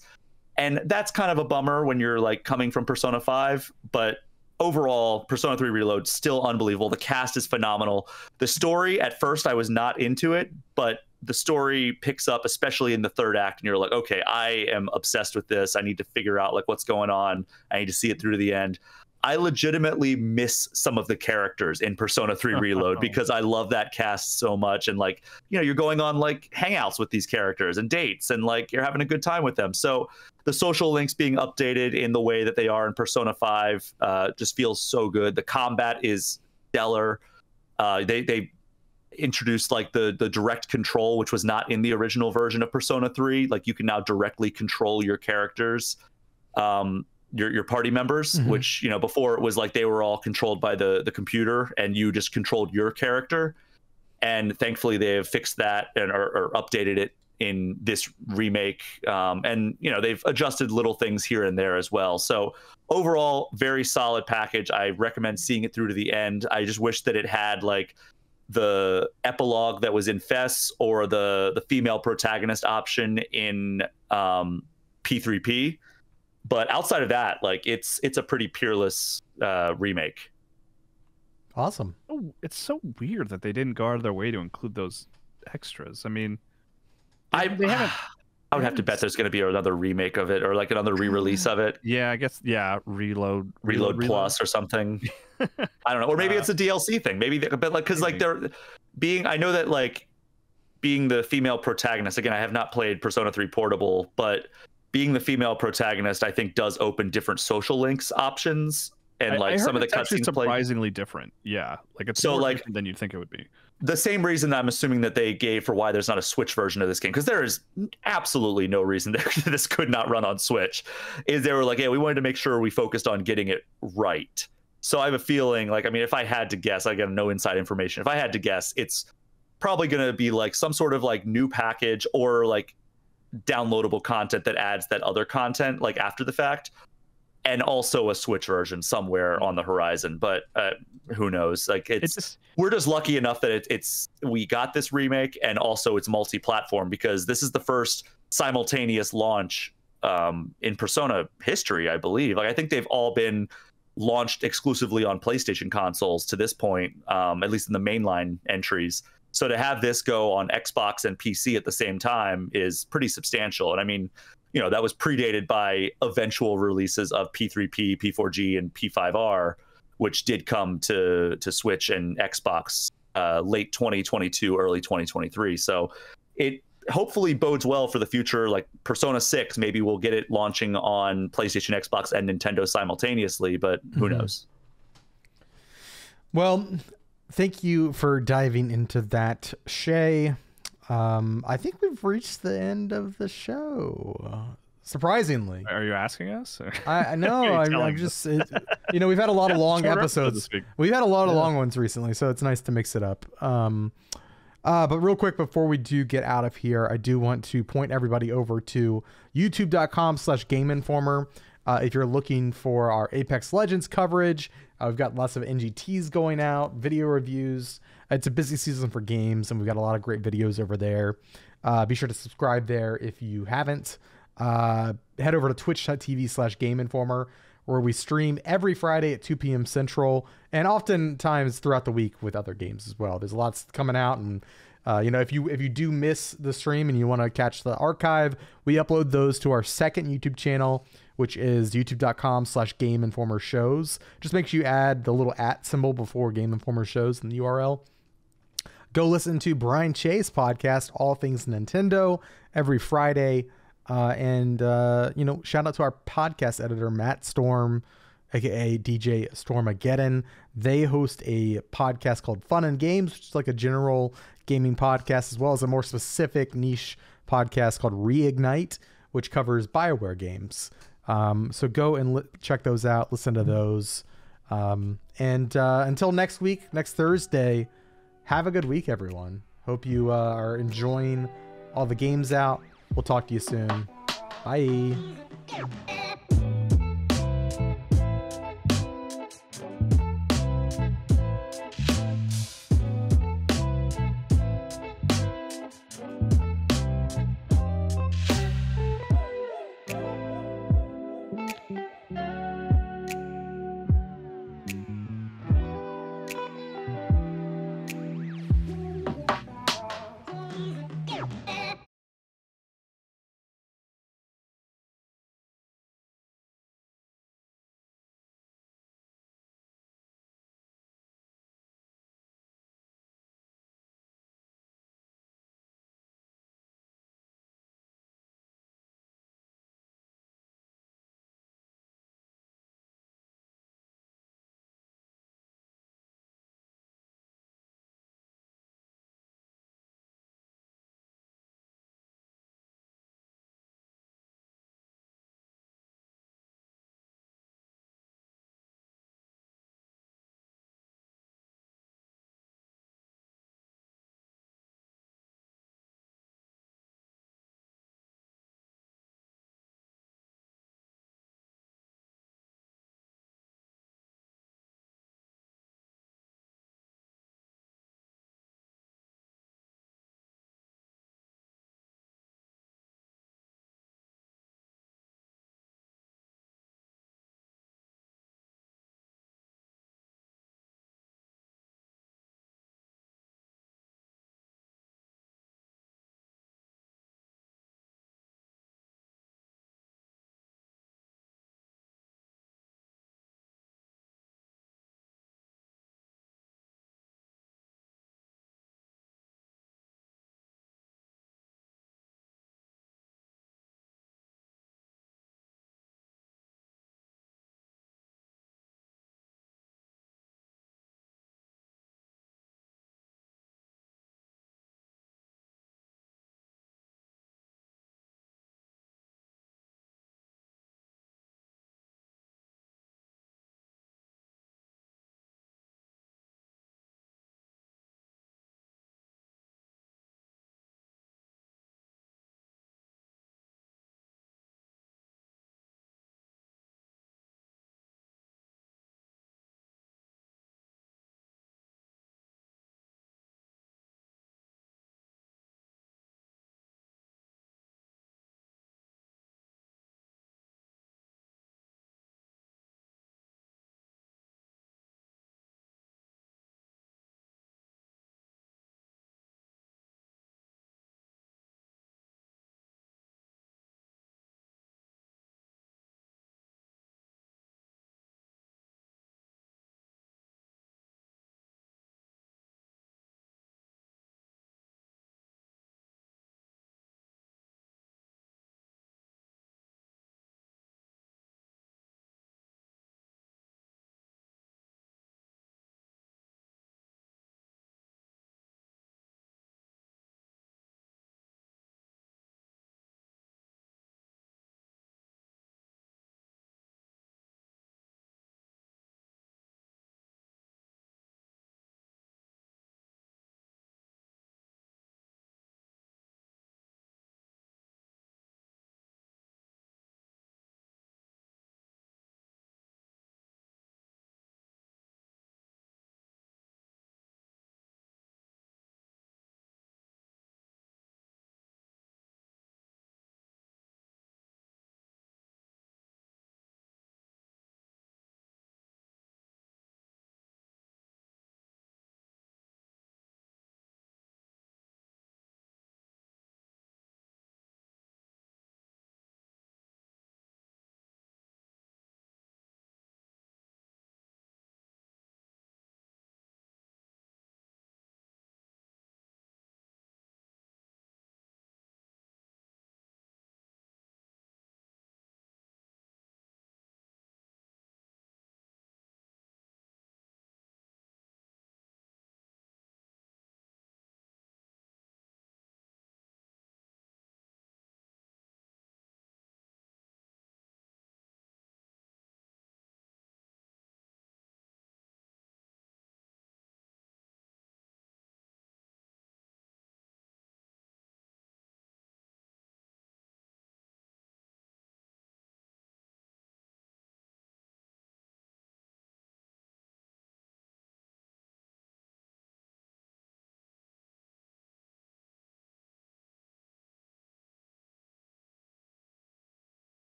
And that's kind of a bummer when you're like coming from Persona 5, but overall, Persona 3 Reload, still unbelievable. The cast is phenomenal. The story, at first I was not into it, but the story picks up, especially in the third act, and you're like, okay, I am obsessed with this. I need to figure out like what's going on. I need to see it through to the end. I legitimately miss some of the characters in Persona 3 Reload because I love that cast so much. And like, you know, you're going on like hangouts with these characters and dates, and like you're having a good time with them. So the social links being updated in the way that they are in Persona 5 just feels so good. The combat is stellar. They introduced like the direct control, which was not in the original version of Persona 3. Like you can now directly control your characters. Your party members, which, you know, before it was like they were all controlled by the computer and you just controlled your character. And thankfully they have fixed that and or updated it in this remake. And, you know, they've adjusted little things here and there as well. So overall, very solid package. I recommend seeing it through to the end. I just wish that it had like the epilogue that was in FES, or the female protagonist option in P3P. But outside of that, like it's a pretty peerless remake. Awesome. Oh, it's so weird that they didn't go out of their way to include those extras. I mean, I would have to bet there's going to be another remake of it, or like another re-release of it. Yeah, I guess. Yeah, Reload Plus or something. I don't know. Or maybe it's a DLC thing. Maybe, but like, because like they're being, I know that like being the female protagonist. Again, I have not played Persona 3 Portable, but being the female protagonist, I think, does open different social links options, and like some of the cutscenes surprisingly different. Yeah, like it's so like than you'd think it would be. The same reason I'm assuming that they gave for why there's not a Switch version of this game, because there is absolutely no reason that this could not run on Switch, is they were like, yeah, we wanted to make sure we focused on getting it right. So I have a feeling, like, I mean, if I had to guess, I got no inside information. If I had to guess, it's probably going to be like some sort of like new package, or like downloadable content that adds that other content like after the fact. and also a Switch version somewhere on the horizon. But who knows? Like, we're just lucky enough that we got this remake, and also it's multi-platform, because this is the first simultaneous launch in Persona history, I believe. Like, I think they've all been launched exclusively on PlayStation consoles to this point, at least in the mainline entries. So to have this go on Xbox and PC at the same time is pretty substantial. And I mean, you know, that was predated by eventual releases of P3P, P4G, and P5R, which did come to Switch and Xbox late 2022, early 2023. So it hopefully bodes well for the future. Like Persona 6, maybe we'll get it launching on PlayStation, Xbox, and Nintendo simultaneously, but who knows? Well, thank you for diving into that, Shay. I think we've reached the end of the show. Surprisingly. Are you asking us? I know. I'm just, you know, we've had a lot of long episodes. We've had a lot of long ones recently, so it's nice to mix it up. But real quick, before we do get out of here, I do want to point everybody over to youtube.com/Game Informer. If you're looking for our Apex Legends coverage, we've got lots of NGTs going out, video reviews. It's a busy season for games, and we've got a lot of great videos over there. Be sure to subscribe there if you haven't. Head over to twitch.tv/Game Informer, where we stream every Friday at 2 p.m. Central, and oftentimes throughout the week with other games as well. There's lots coming out, and you know, if you do miss the stream and you want to catch the archive, we upload those to our second YouTube channel, which is youtube.com/Game Informer Shows. Just make sure you add the little @ symbol before Game Informer Shows in the URL. Go listen to Brian Shea's podcast, All Things Nintendo, every Friday. You know, shout out to our podcast editor, Matt Storm, aka DJ Stormageddon. They host a podcast called Fun and Games, which is like a general gaming podcast, as well as a more specific niche podcast called Reignite, which covers BioWare games. So go and check those out, listen to those. Until next week, next Thursday, have a good week, everyone. Hope you are enjoying all the games out. We'll talk to you soon. Bye.